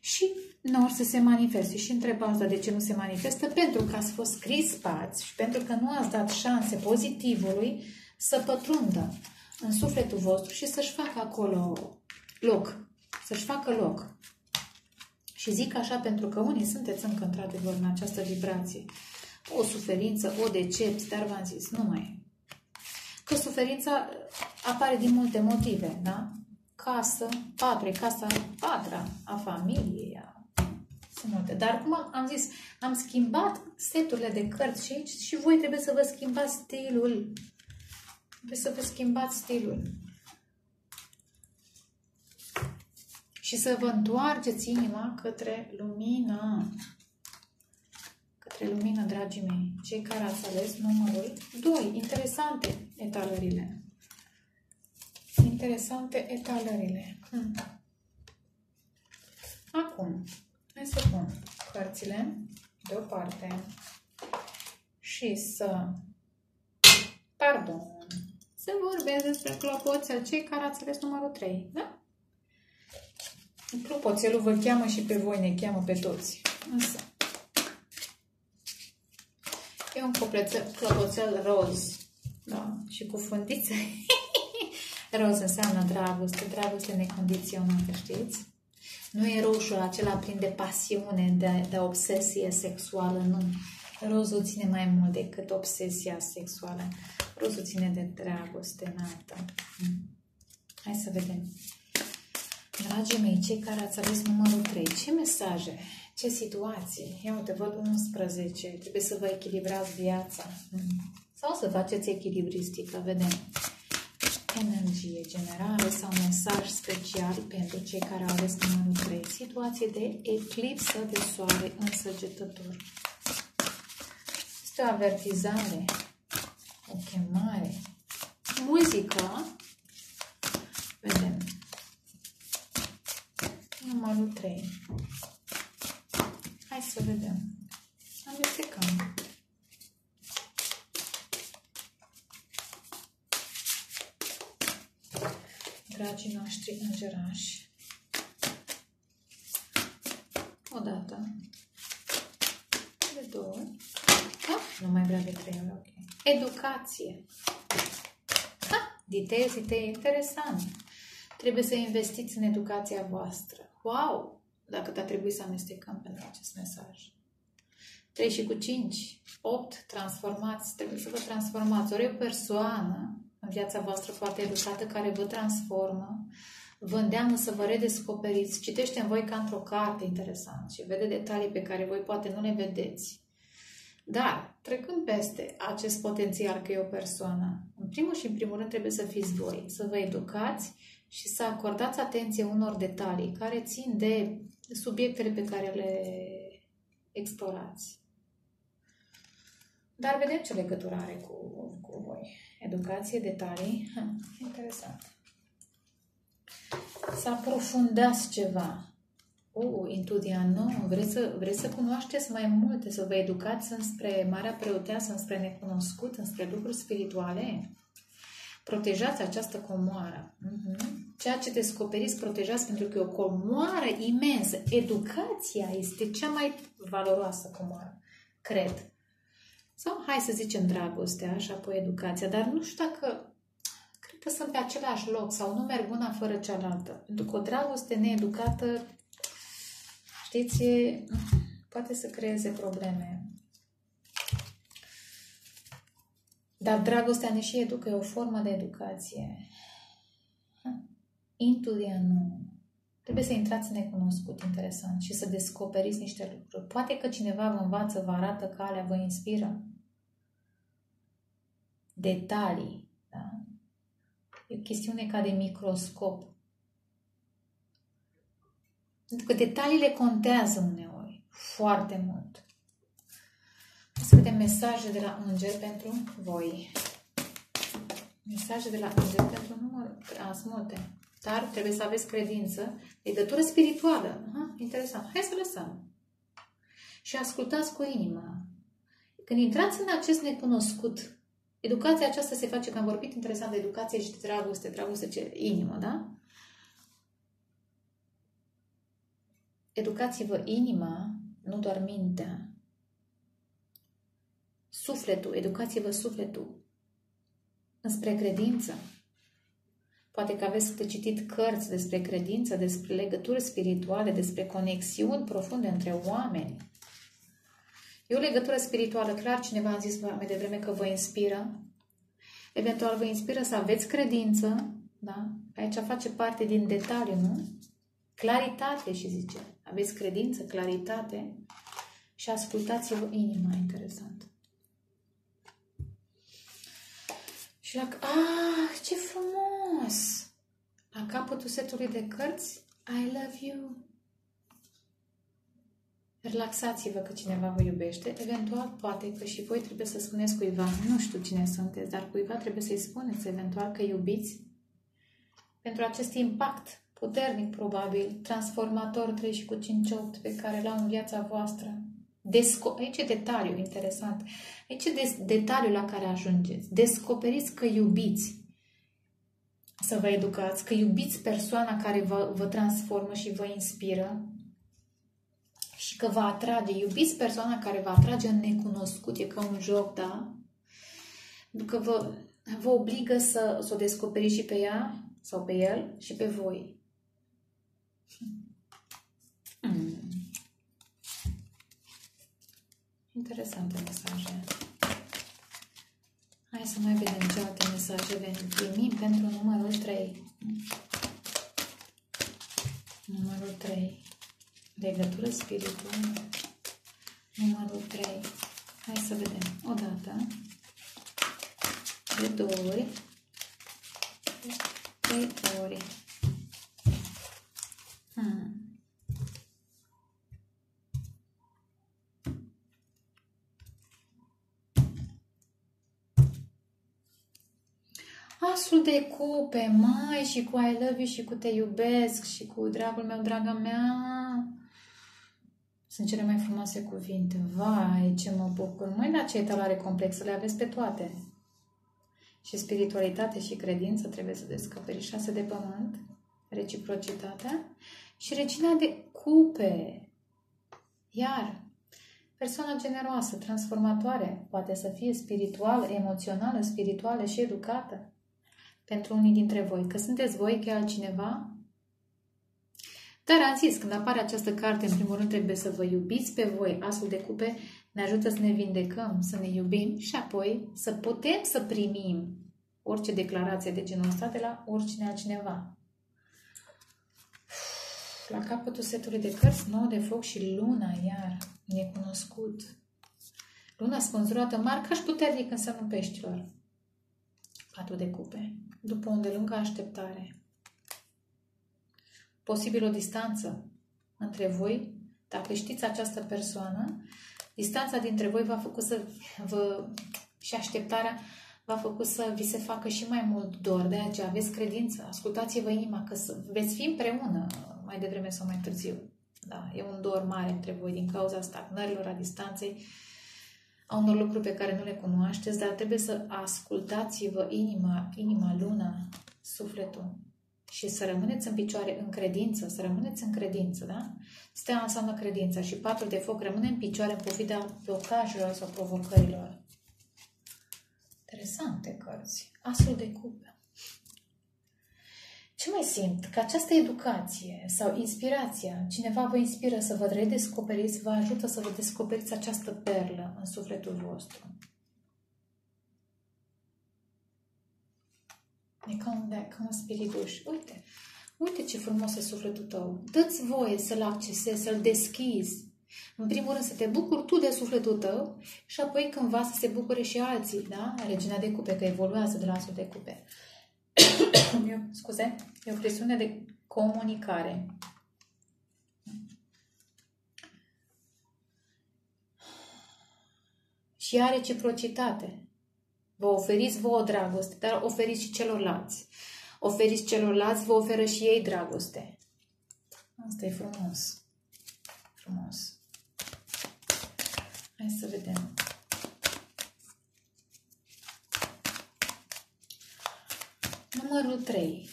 și nu o să se manifeste. Și întrebați, dar de ce nu se manifestă? Pentru că ați fost crispați și pentru că nu ați dat șanse pozitivului să pătrundă în sufletul vostru și să-și facă acolo loc. Să-și facă loc. Și zic așa pentru că unii sunteți încă într-adevăr în această vibrație. O suferință, o decepție, dar v-am zis, nu mai e. Că suferința apare din multe motive, da? Casă, patru, e casa patra a familiei, sunt multe. Dar cum am zis, am schimbat seturile de cărți și aici și voi trebuie să vă schimbați stilul. Trebuie să vă schimbați stilul. Și să vă întoarceți inima către lumină. Către lumină, dragii mei. Cei care ați ales numărul doi. Interesante etalările. Interesante etalările. Hmm. Acum, hai să pun cărțile deoparte. Și să... Pardon. Să vorbesc despre clopoțel. Cei care ați ales numărul trei. Da? Clopoțelul vă cheamă și pe voi, ne cheamă pe toți. Însă, e un clopoțel, clopoțel roz. Da? Și cu fundiță. Roz înseamnă dragoste, dragoste necondiționată, știți? Nu e roșul acela plin de pasiune, de, de obsesie sexuală, nu. Rozul ține mai mult decât obsesia sexuală. Rozul ține de dragoste înaltă. Hai să vedem. Dragii mei, cei care ați ales numărul trei, ce mesaje, ce situații? Eu te văd unsprezece, trebuie să vă echilibrați viața. Sau să faceți echilibristică, vedem. Energie generală sau mesaj special pentru cei care au ales numărul trei. Situație de eclipsă de soare în Săgetător. Este o avertizare, o chemare, muzica. Vedem. Numărul trei. Hai să vedem. Amestecăm. Dragii noștri îngerași. O dată. De două ori. Ah, nu mai vrea de trei ori. Ok. Educație. Ah, diteie, diteie, interesant. Trebuie să investiți în educația voastră. Wow! Dacă te-a trebuit să amestecăm pentru acest mesaj. trei și cu cinci. opt. Transformați. Trebuie să vă transformați. Ori o persoană în viața voastră foarte educată care vă transformă, vă îndeamnă să vă redescoperiți. Citește în voi ca într-o carte, interesant, și vede detalii pe care voi poate nu le vedeți. Dar, trecând peste acest potențial că e o persoană, în primul și în primul rând trebuie să fiți voi, să vă educați și să acordați atenție unor detalii care țin de subiectele pe care le explorați. Dar vedem ce legătură are cu, cu voi. Educație, detalii. Ha, interesant. Să aprofundați ceva. Uh, Intuiția nouă. Vreți să, vreți să cunoașteți mai multe, să vă educați înspre Marea Preoteasă, înspre necunoscut, înspre lucruri spirituale? Protejați această comoară. Ceea ce descoperiți, protejați, pentru că e o comoară imensă. Educația este cea mai valoroasă comoară, cred. Sau hai să zicem dragostea și apoi educația, dar nu știu dacă... Cred că sunt pe același loc sau nu merg una fără cealaltă. Pentru că o dragoste needucată, știți, poate să creeze probleme. Dar dragostea ne și educă, e o formă de educație. Intuiția nouă. Trebuie să intrați în necunoscut, interesant, și să descoperiți niște lucruri. Poate că cineva vă învață, vă arată calea, vă inspiră. Detalii. Da? E o chestiune ca de microscop. Pentru că detaliile contează uneori foarte mult. Să vedem mesaje de la înger pentru voi. Mesaje de la înger pentru numărul... A, sunt multe. Dar trebuie să aveți credință, legătură spirituală. Aha, interesant. Hai să lăsăm. Și ascultați cu inima. Când intrați în acest necunoscut, educația aceasta se face, că am vorbit interesant de educație și de dragoste, dragoste ce inimă, da? Educați-vă inima, nu doar mintea. Sufletul, educați-vă sufletul înspre credință. Poate că aveți de citit cărți despre credință, despre legături spirituale, despre conexiuni profunde între oameni. E o legătură spirituală, clar cineva a zis mai devreme că vă inspiră. Eventual vă inspiră să aveți credință, da? Aici face parte din detaliu, nu? Claritate și zice, aveți credință, claritate și ascultați-vă inima, interesant. Și la... Ah, ce frumos! La capătul setului de cărți, I love you. Relaxați-vă că cineva vă iubește. Eventual, poate că și voi trebuie să spuneți cuiva, nu știu cine sunteți, dar cuiva trebuie să-i spuneți, eventual, că iubiți. Pentru acest impact puternic, probabil, transformator trei și cu cinci opt, pe care l-au în viața voastră. Desco- Aici e detaliu interesant. Aici e detaliul la care ajungeți. Descoperiți că iubiți. Să vă educați, că iubiți persoana care vă, vă transformă și vă inspiră și că vă atrage. Iubiți persoana care vă atrage în necunoscut. E ca un joc, da? Pentru că vă, vă obligă să, să o descoperiți și pe ea sau pe el și pe voi. Mm. Interesante mesaje. Hai să mai vedem ce alte mesaje primim pentru numărul trei. Numărul trei. Legătură spirituală. Numărul trei. Hai să vedem. O dată. De două ori. De trei ori. Hmm. Asul de cupe, mai și cu I love you și cu te iubesc și cu dragul meu, draga mea. Sunt cele mai frumoase cuvinte. Vai, ce mă bucur! Măi, la ce etalare complexă, le aveți pe toate. Și spiritualitate și credință trebuie să descoperi. Șase de pământ, reciprocitatea și regina de cupe. Iar persoana generoasă, transformatoare, poate să fie spirituală, emoțională, spirituală și educată. Pentru unii dintre voi, că sunteți voi, că e altcineva. Dar am zis, când apare această carte, în primul rând trebuie să vă iubiți pe voi. Asul de cupe ne ajută să ne vindecăm, să ne iubim și apoi să putem să primim orice declarație de genul ăsta de la oricine altcineva. La capătul setului de cărți, nouă de foc și luna, iar, necunoscut. Luna spânzurată mare, ca și puternic în semnul peștilor. Patru de cupe. După o îndelungă așteptare. Posibil o distanță între voi. Dacă știți această persoană, distanța dintre voi v-a făcut să vă... și așteptarea v-a făcut să vi se facă și mai mult dor. De aceea aveți credință. Ascultați-vă inima că să... veți fi împreună mai devreme sau mai târziu. Da, e un dor mare între voi din cauza stagnărilor, a distanței, a unor lucruri pe care nu le cunoașteți, dar trebuie să ascultați-vă inima, inima, luna, sufletul și să rămâneți în picioare în credință, să rămâneți în credință, da? Stea înseamnă credința și patru de foc rămâne în picioare în pofida blocajelor sau provocărilor. Interesante cărți. Asul de cupe. Ce mai simt? Că această educație sau inspirația, cineva vă inspiră să vă redescoperiți, vă ajută să vă descoperiți această perlă în sufletul vostru. E ca un, ca un spiriduș. Uite, Uite ce frumos e sufletul tău. Dă-ți voie să-l accesezi, să-l deschizi. În primul rând să te bucuri tu de sufletul tău și apoi cândva să se bucure și alții, da? Regina de cupe, că evoluează de la asul de cupe. Eu, scuze, e o chestiune de comunicare. Și are reciprocitate. Vă oferiți vouă dragoste, dar oferiți și celorlalți. Oferiți celorlalți, vă oferă și ei dragoste. Asta e frumos. Frumos. Hai să vedem. Numărul trei.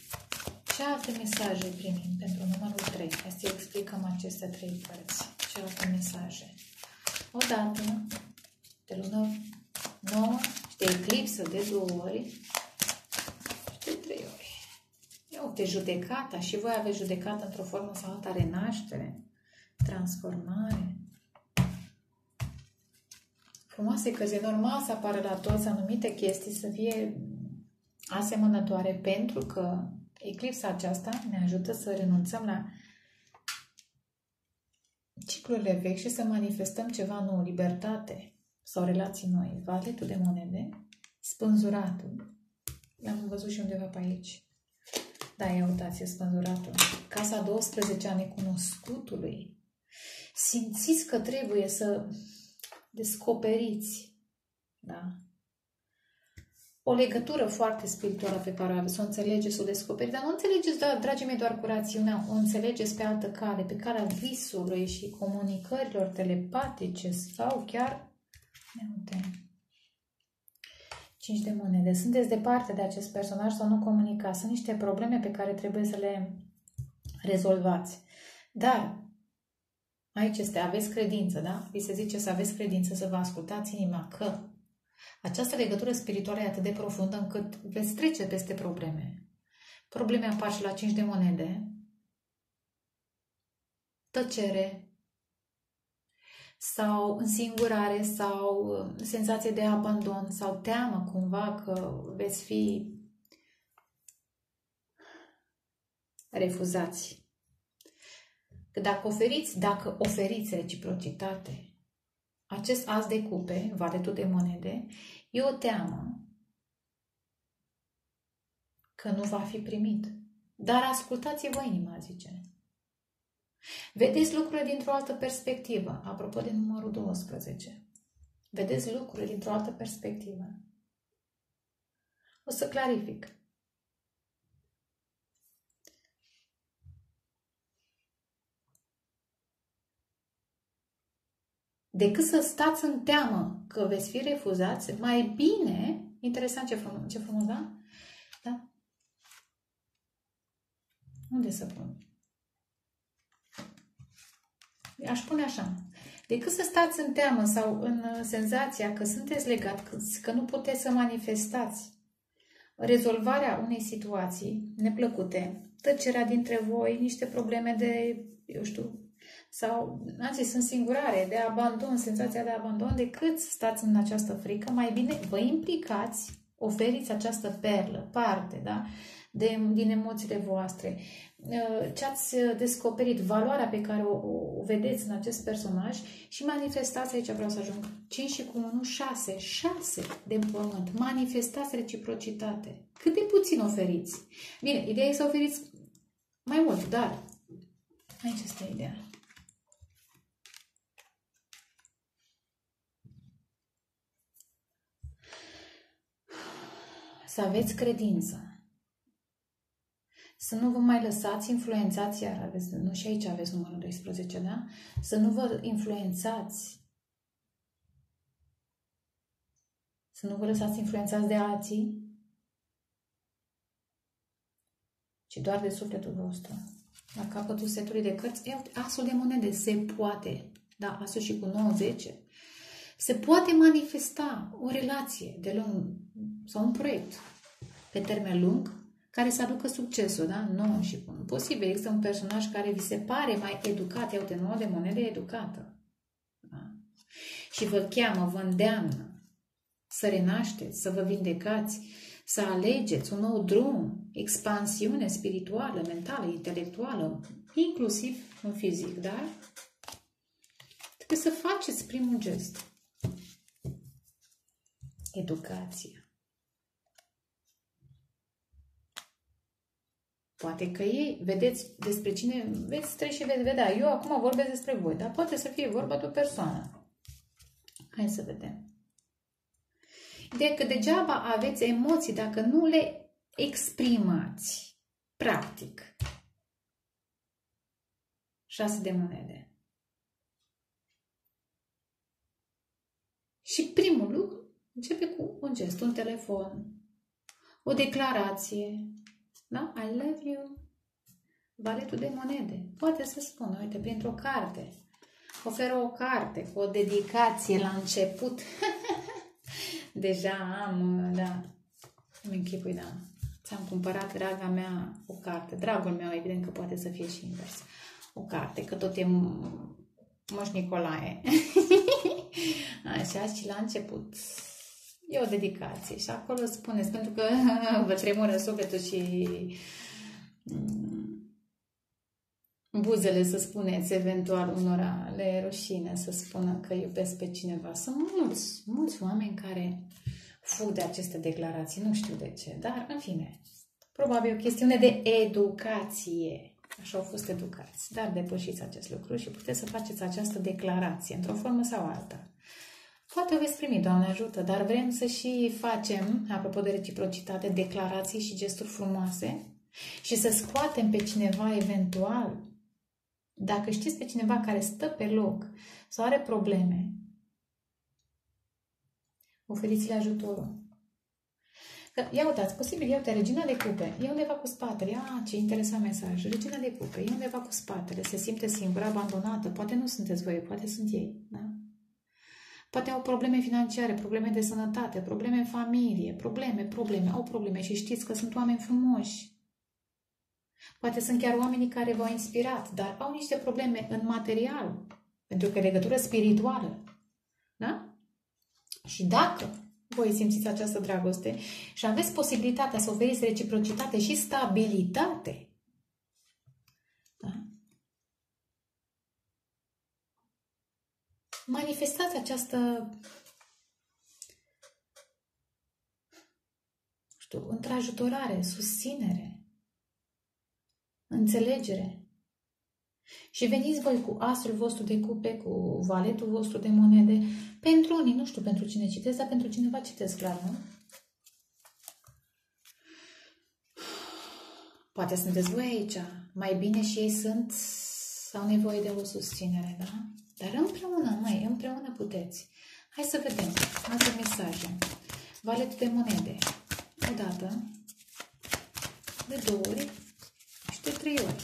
Ce alte mesaje primim pentru numărul trei? Hai să explicăm aceste trei părți. Ce alte mesaje? Odată, de lună nouă, și de eclipsă de două ori, și de trei ori. Eu, de judecata, și voi aveți judecată într-o formă sau alta, renaștere, transformare. Frumoase, că e normal să apară la toți anumite chestii, să fie asemănătoare, pentru că eclipsa aceasta ne ajută să renunțăm la ciclurile vechi și să manifestăm ceva nou, libertate sau relații noi. Valetul de monede, spânzuratul, l-am văzut și undeva pe aici. Da, ia uitați, spânzuratul. Casa a douăsprezecea a necunoscutului. Simțiți că trebuie să descoperiți, da? O legătură foarte spirituală pe care o aveți, o înțelegeți, o descoperiți, dar nu înțelegeți, da, dragii mei, doar cu rațiunea, o înțelegeți pe altă cale, pe calea visului și comunicărilor telepatice sau chiar cinci de monede. Sunteți departe de acest personaj sau nu comunicați. Sunt niște probleme pe care trebuie să le rezolvați. Dar aici este, aveți credință, da? Vi se zice să aveți credință, să vă ascultați inima, că această legătură spirituală e atât de profundă încât veți trece peste probleme. Probleme apar și la cinci de monede. Tăcere sau însingurare sau senzație de abandon sau teamă cumva că veți fi refuzați. Că dacă oferiți, dacă oferiți reciprocitate, acest as de cupe, valetul de monede, e o teamă că nu va fi primit. Dar ascultați-vă inima, zice. Vedeți lucrurile dintr-o altă perspectivă, apropo de numărul doisprezece. Vedeți lucrurile dintr-o altă perspectivă. O să clarific. Decât să stați în teamă că veți fi refuzați, mai bine, interesant, ce frumos, ce frumos, da? Da? Unde să pun? Aș pune așa. Decât să stați în teamă sau în senzația că sunteți legat, că nu puteți să manifestați rezolvarea unei situații neplăcute, tăcerea dintre voi, niște probleme de, eu știu, sau, am zis, însingurare, de abandon, senzația de abandon, decât stați în această frică, mai bine vă implicați, oferiți această perlă, parte, da? De, din emoțiile voastre. Ce ați descoperit, valoarea pe care o, o vedeți în acest personaj și manifestați, aici vreau să ajung, cinci și cu unu, șase, șase de pământ, manifestați reciprocitate. Cât de puțin oferiți? Bine, ideea e să oferiți mai mult, dar aici este ideea. Să aveți credință. Să nu vă mai lăsați influențați, iar aveți, nu, și aici aveți numărul doisprezece, da? Să nu vă influențați. Să nu vă lăsați influențați de alții, ci doar de sufletul vostru. La capătul setului de cărți, eu, asul de monede se poate, da, asul și cu nouă zece, se poate manifesta o relație de lung sau un proiect pe termen lung care să aducă succesul, da? nouă și cu unu. Posibil, există un personaj care vi se pare mai educat, iau de nouă de monede educată, da? Și vă cheamă, vă îndeamnă să renașteți, să vă vindecați, să alegeți un nou drum, expansiune spirituală, mentală, intelectuală, inclusiv în fizic, dar trebuie să faceți primul gest. Educație. Poate că ei, vedeți despre cine veți trece și veți vedea. Eu acum vorbesc despre voi, dar poate să fie vorba de o persoană. Hai să vedem. De că degeaba aveți emoții dacă nu le exprimați. Practic. Șase de monede. Și primul lucru începe cu un gest, un telefon, o declarație. Da? I love you. Valetul de monede. Poate să spună, uite, printr-o carte. Oferă o carte cu o dedicație la început. Deja am, da, îmi închipui, da. Ți-am cumpărat, draga mea, o carte. Dragul meu, evident că poate să fie și invers. O carte, că tot e Moș Nicolae. Așa, și la început e o dedicație. Și acolo spuneți, pentru că vă tremură sufletul și buzele, să spuneți, eventual unora le rușine să spună că iubesc pe cineva. Sunt mulți, mulți oameni care fug de aceste declarații. Nu știu de ce, dar în fine. Probabil o chestiune de educație. Așa au fost educați. Dar depășiți acest lucru și puteți să faceți această declarație într-o formă sau alta. Poate o veți primi, Doamne ajută, dar vrem să și facem, apropo de reciprocitate, declarații și gesturi frumoase și să scoatem pe cineva eventual. Dacă știți pe cineva care stă pe loc sau are probleme, oferiți-le ajutorul. Că, ia uitați, posibil, ia uite, regina de cupe, e undeva cu spatele, a, ce interesant mesaj, regina de cupe, e undeva cu spatele, se simte singură, abandonată, poate nu sunteți voi, poate sunt ei, da? Poate au probleme financiare, probleme de sănătate, probleme în familie, probleme, probleme, au probleme și știți că sunt oameni frumoși. Poate sunt chiar oamenii care v-au inspirat, dar au niște probleme în material, pentru că e legătură spirituală. Da? Și dacă voi simțiți această dragoste și aveți posibilitatea să oferiți reciprocitate și stabilitate, da? Manifestați această, nu știu, întrajutorare, susținere, înțelegere. Și veniți voi cu asul vostru de cupe, cu valetul vostru de monede, pentru unii, nu știu pentru cine citesc, dar pentru cineva citesc, clar, nu? Poate sunteți voi aici, mai bine și ei sunt, sau nevoie de o susținere, da? Dar împreună, mai împreună puteți. Hai să vedem, alte mesaje. Valetul de monede, o dată, de două ori, de trei ori.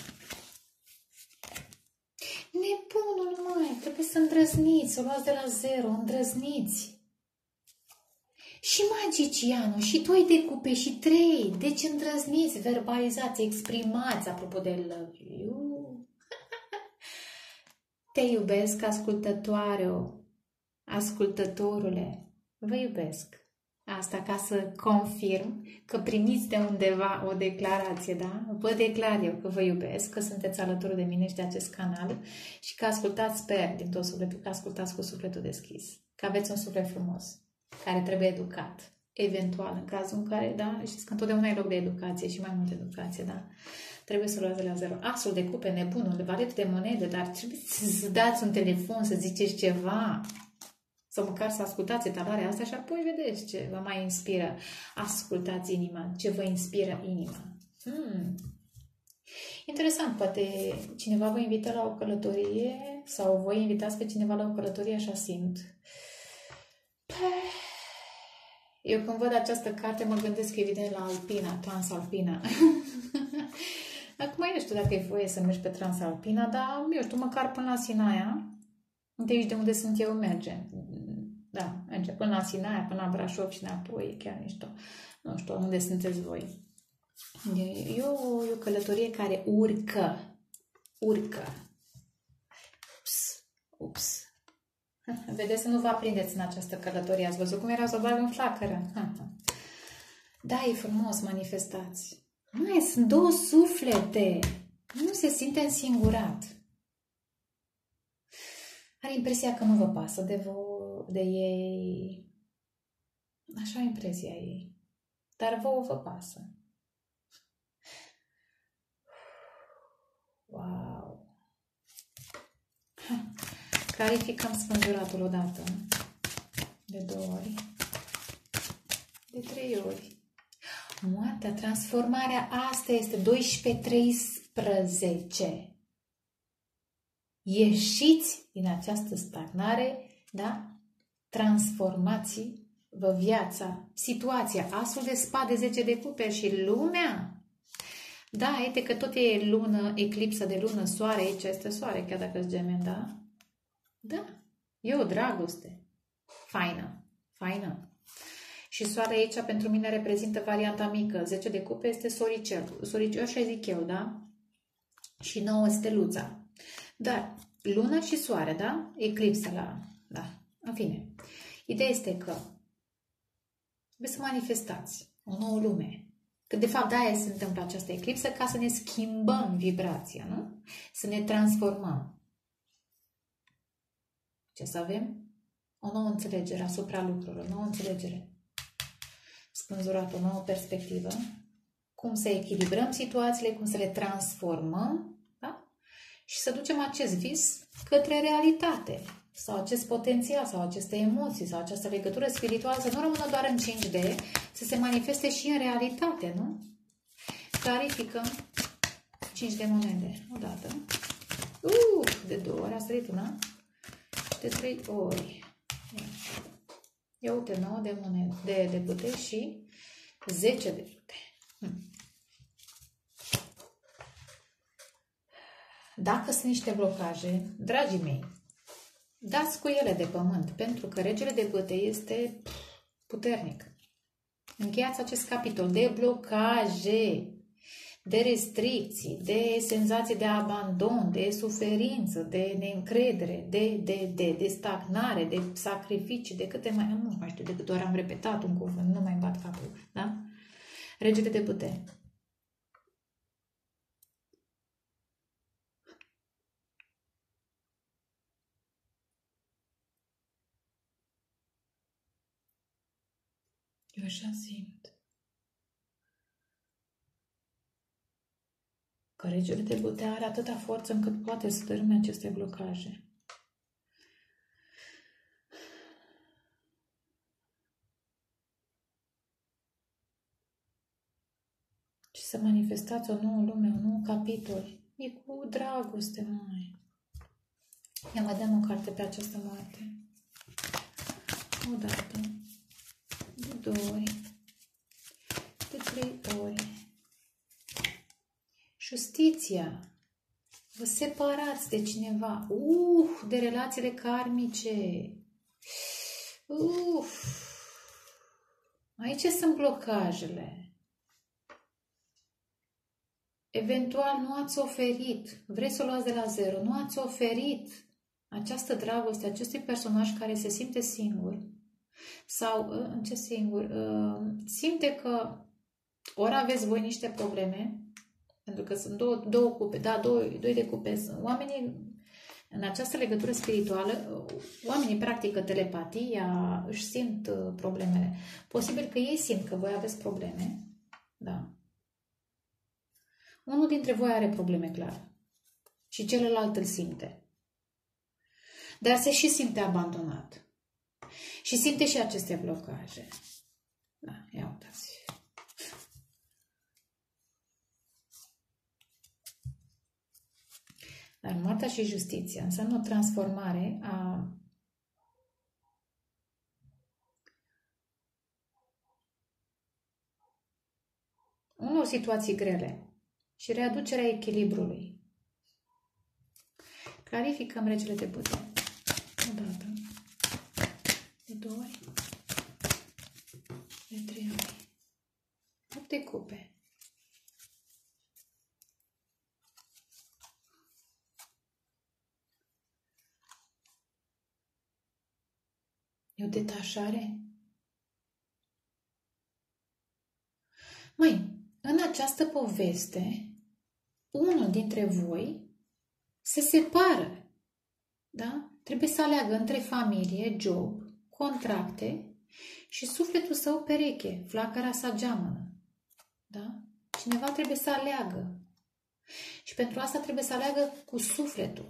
Nebunul, mai, trebuie să îndrăzniți, o luați de la zero, îndrăzniți. Și magicianul, și doi de cupe, și trei. Deci îndrăzniți, verbalizați, exprimați, apropo de love you. Te iubesc, ascultătoareu, ascultătorule, vă iubesc. Asta ca să confirm că primiți de undeva o declarație, da? Vă declar eu că vă iubesc, că sunteți alături de mine și de acest canal și că ascultați, sper, din tot sufletul, că ascultați cu sufletul deschis, că aveți un suflet frumos, care trebuie educat, eventual, în cazul în care, da? Știți că întotdeauna e loc de educație și mai multă educație, da? Trebuie să luați de la zero. Asul de cupe, nebunul, valetul de monede, dar trebuie să-ți dați un telefon, să ziceți ceva. Sau măcar să ascultați etalarea asta și apoi vedeți ce vă mai inspiră. Ascultați inima, ce vă inspiră inima. Hmm. Interesant, poate cineva vă invită la o călătorie sau voi invitați pe cineva la o călătorie, așa simt. Eu când văd această carte mă gândesc evident la Alpina, Transalpina. Acum eu știu dacă e voie să mergi pe Transalpina, dar eu știu, măcar până la Sinaia. De aici de unde sunt eu merge. Da, merge până la Sinaia, până la Brașov și înapoi, chiar mișto. Nu știu, unde sunteți voi. E o, e o călătorie care urcă. Urcă. Ups. Ups. Vedeți să nu vă aprindeți în această călătorie. Ați văzut cum era să o bag în flacără. Da, e frumos, manifestați. Mai sunt două suflete. Nu se simte însingurat. Are impresia că nu vă pasă de, vouă, de ei. Așa e impresia ei. Dar vouă vă pasă. Wow! Clarificăm spânzuratul odată. De două ori. De trei ori. Moartea, transformarea asta este doisprezece treisprezece. Ieșiți din această stagnare, da? Transformați-vă viața, situația, asul de spade, zece de cupe și lumea. Da, uite că tot e lună, eclipsă de lună, soare, aici este soare, chiar dacă sunt gemeni, da? Da, e o dragoste. Faină, faină. Și soare aici pentru mine reprezintă varianta mică. zece de cupe este soricel. Soricel, așa zic eu, da? Și nouă steluța. Dar lună și soare, da? Eclipsă la... Da. În fine. Ideea este că trebuie să manifestați o nouă lume. Că de fapt de-aia se întâmplă această eclipsă, ca să ne schimbăm vibrația, nu? Să ne transformăm. Ce să avem? O nouă înțelegere asupra lucrurilor. O nouă înțelegere. Spânzurat, o nouă perspectivă, cum să echilibrăm situațiile, cum să le transformăm, da? Și să ducem acest vis către realitate, sau acest potențial, sau aceste emoții, sau această legătură spirituală, să nu rămână doar în cinci D, să se manifeste și în realitate, nu? Clarificăm cinci de monede, odată, Uf, de două ori, a sărit una, de trei ori. Ia uite, nouă de monede, de, de pute și zece de pute. Hmm. Dacă sunt niște blocaje, dragii mei, dați cu ele de pământ, pentru că regele de pute este puternic. Încheiați acest capitol de blocaje, de restricții, de senzații de abandon, de suferință, de neîncredere, de, de, de, de stagnare, de sacrificii, de câte mai... Nu mai știu, decât doar am repetat un cuvânt, nu mai bat capul, da? Regele de putere. Eu așa simt. Că regele de putere are atâta forță încât poate stârme aceste blocaje. Și să manifestați o nouă lume, un nou capitol. E cu dragoste, mai. Ia mai dăm o carte pe această moarte. O dată. De două ori. De trei ori. Justiția, vă separați de cineva, uf, de relațiile karmice, uf, aici sunt blocajele, eventual nu ați oferit, vreți să o luați de la zero, nu ați oferit această dragoste acestui personaj care se simte singur, sau, în ce singur, simte că ori aveți voi niște probleme, pentru că sunt două, două cupe, da, două, doi de cupe. Oamenii, în această legătură spirituală, oamenii practică telepatia, își simt problemele. Posibil că ei simt că voi aveți probleme, da. Unul dintre voi are probleme, clar. Și celălalt îl simte. Dar se și simte abandonat. Și simte și aceste blocaje. Da, ia uitați. Dar moartea și justiția înseamnă o transformare a unor situații grele și readucerea echilibrului. Clarificăm regele de putere. O dată. De două ori. De trei ori. opt de cupe. E o detașare? Măi, în această poveste, unul dintre voi se separă. Da? Trebuie să aleagă între familie, job, contracte și sufletul său pereche, flacăra sa geamănă. Da? Cineva trebuie să aleagă. Și pentru asta trebuie să aleagă cu sufletul.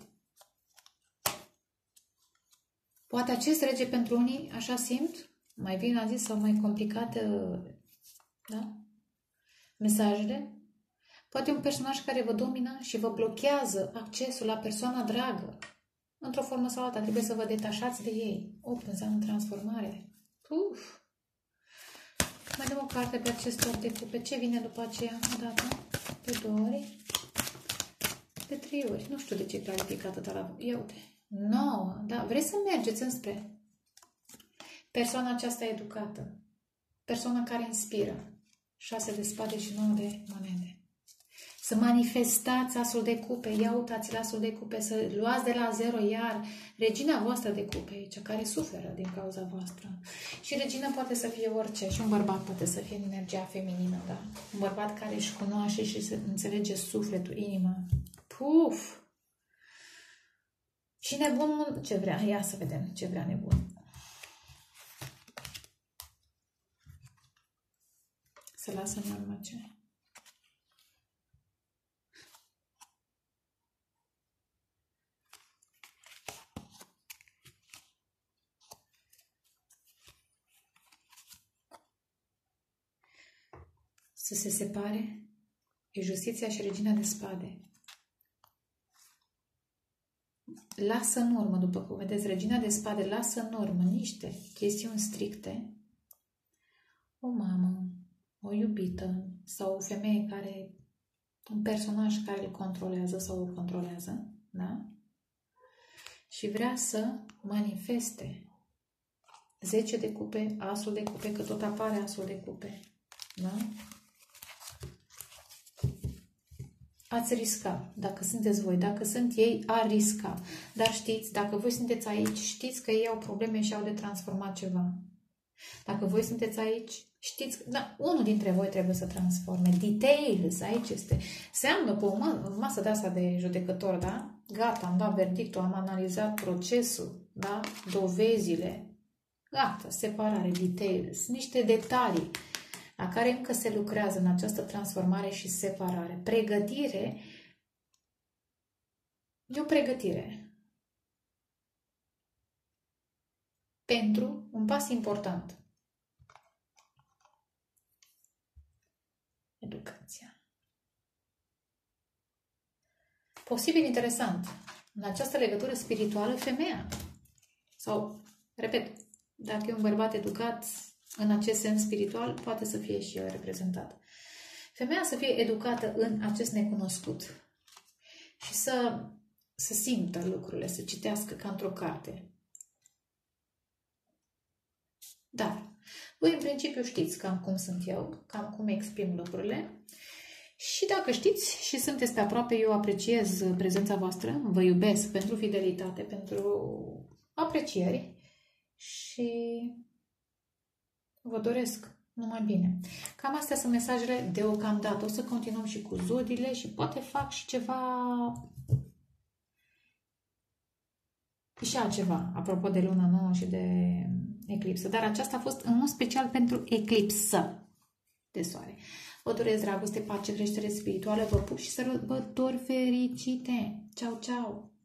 Poate acest rege pentru unii, așa simt, mai bine a zis, sau mai complicate, da? Mesajele. Poate un personaj care vă domină și vă blochează accesul la persoana dragă. Într-o formă sau alta, trebuie să vă detașați de ei. opt înseamnă transformare. Uf! Mai dăm o carte pe acest opt de cupe. Ce vine după aceea? O dată, de două ori, de trei ori. Nu știu de ce e clarificată, dar la... Ia uite. nouă. Da, vreți să mergeți înspre persoana aceasta educată. Persoana care inspiră. șase de spade și nouă de monede. Să manifestați asul de cupe, ia uitați la asul de cupe, să luați de la zero iar regina voastră de cupe aici, care suferă din cauza voastră. Și regina poate să fie orice, și un bărbat poate să fie în energia feminină, da? Un bărbat care își cunoaște și se înțelege sufletul, inima. Puf! Și nebun ce vrea, ia să vedem ce vrea nebun. Să lasă în urmă ce... Să se separe e justiția și regina de spade. Lasă în urmă, după cum vedeți, regina de spade lasă în urmă niște chestiuni stricte. O mamă, o iubită sau o femeie care, un personaj care îl controlează sau o controlează, da? Și vrea să manifeste zece de cupe, asul de cupe, că tot apare asul de cupe, da? Ați risca, dacă sunteți voi, dacă sunt ei, ar risca. Dar știți, dacă voi sunteți aici, știți că ei au probleme și au de transformat ceva. Dacă voi sunteți aici, știți că da, unul dintre voi trebuie să transforme. Details, aici este. Seamnă pe o masă de asta de judecător, da? Gata, am dat verdictul, am analizat procesul, da? Dovezile. Gata, separare, details, niște detalii la care încă se lucrează în această transformare și separare. Pregătire e o pregătire pentru un pas important. Educația. Posibil interesant, în această legătură spirituală, femeia. Sau, repet, dacă e un bărbat educat, în acest sens spiritual, poate să fie și el reprezentat. Femeia să fie educată în acest necunoscut și să, să simtă lucrurile, să citească ca într-o carte. Dar voi, în principiu, știți cam cum sunt eu, cam cum exprim lucrurile și dacă știți și sunteți pe aproape, eu apreciez prezența voastră, vă iubesc pentru fidelitate, pentru aprecieri și... vă doresc numai bine. Cam astea sunt mesajele deocamdată. O să continuăm și cu zodiile și poate fac și ceva... și altceva, apropo de luna nouă și de eclipsă. Dar aceasta a fost în mod special pentru eclipsă de soare. Vă doresc dragoste, pace, creștere spirituală. Vă pup și sărbători fericite! Ceau, ceau!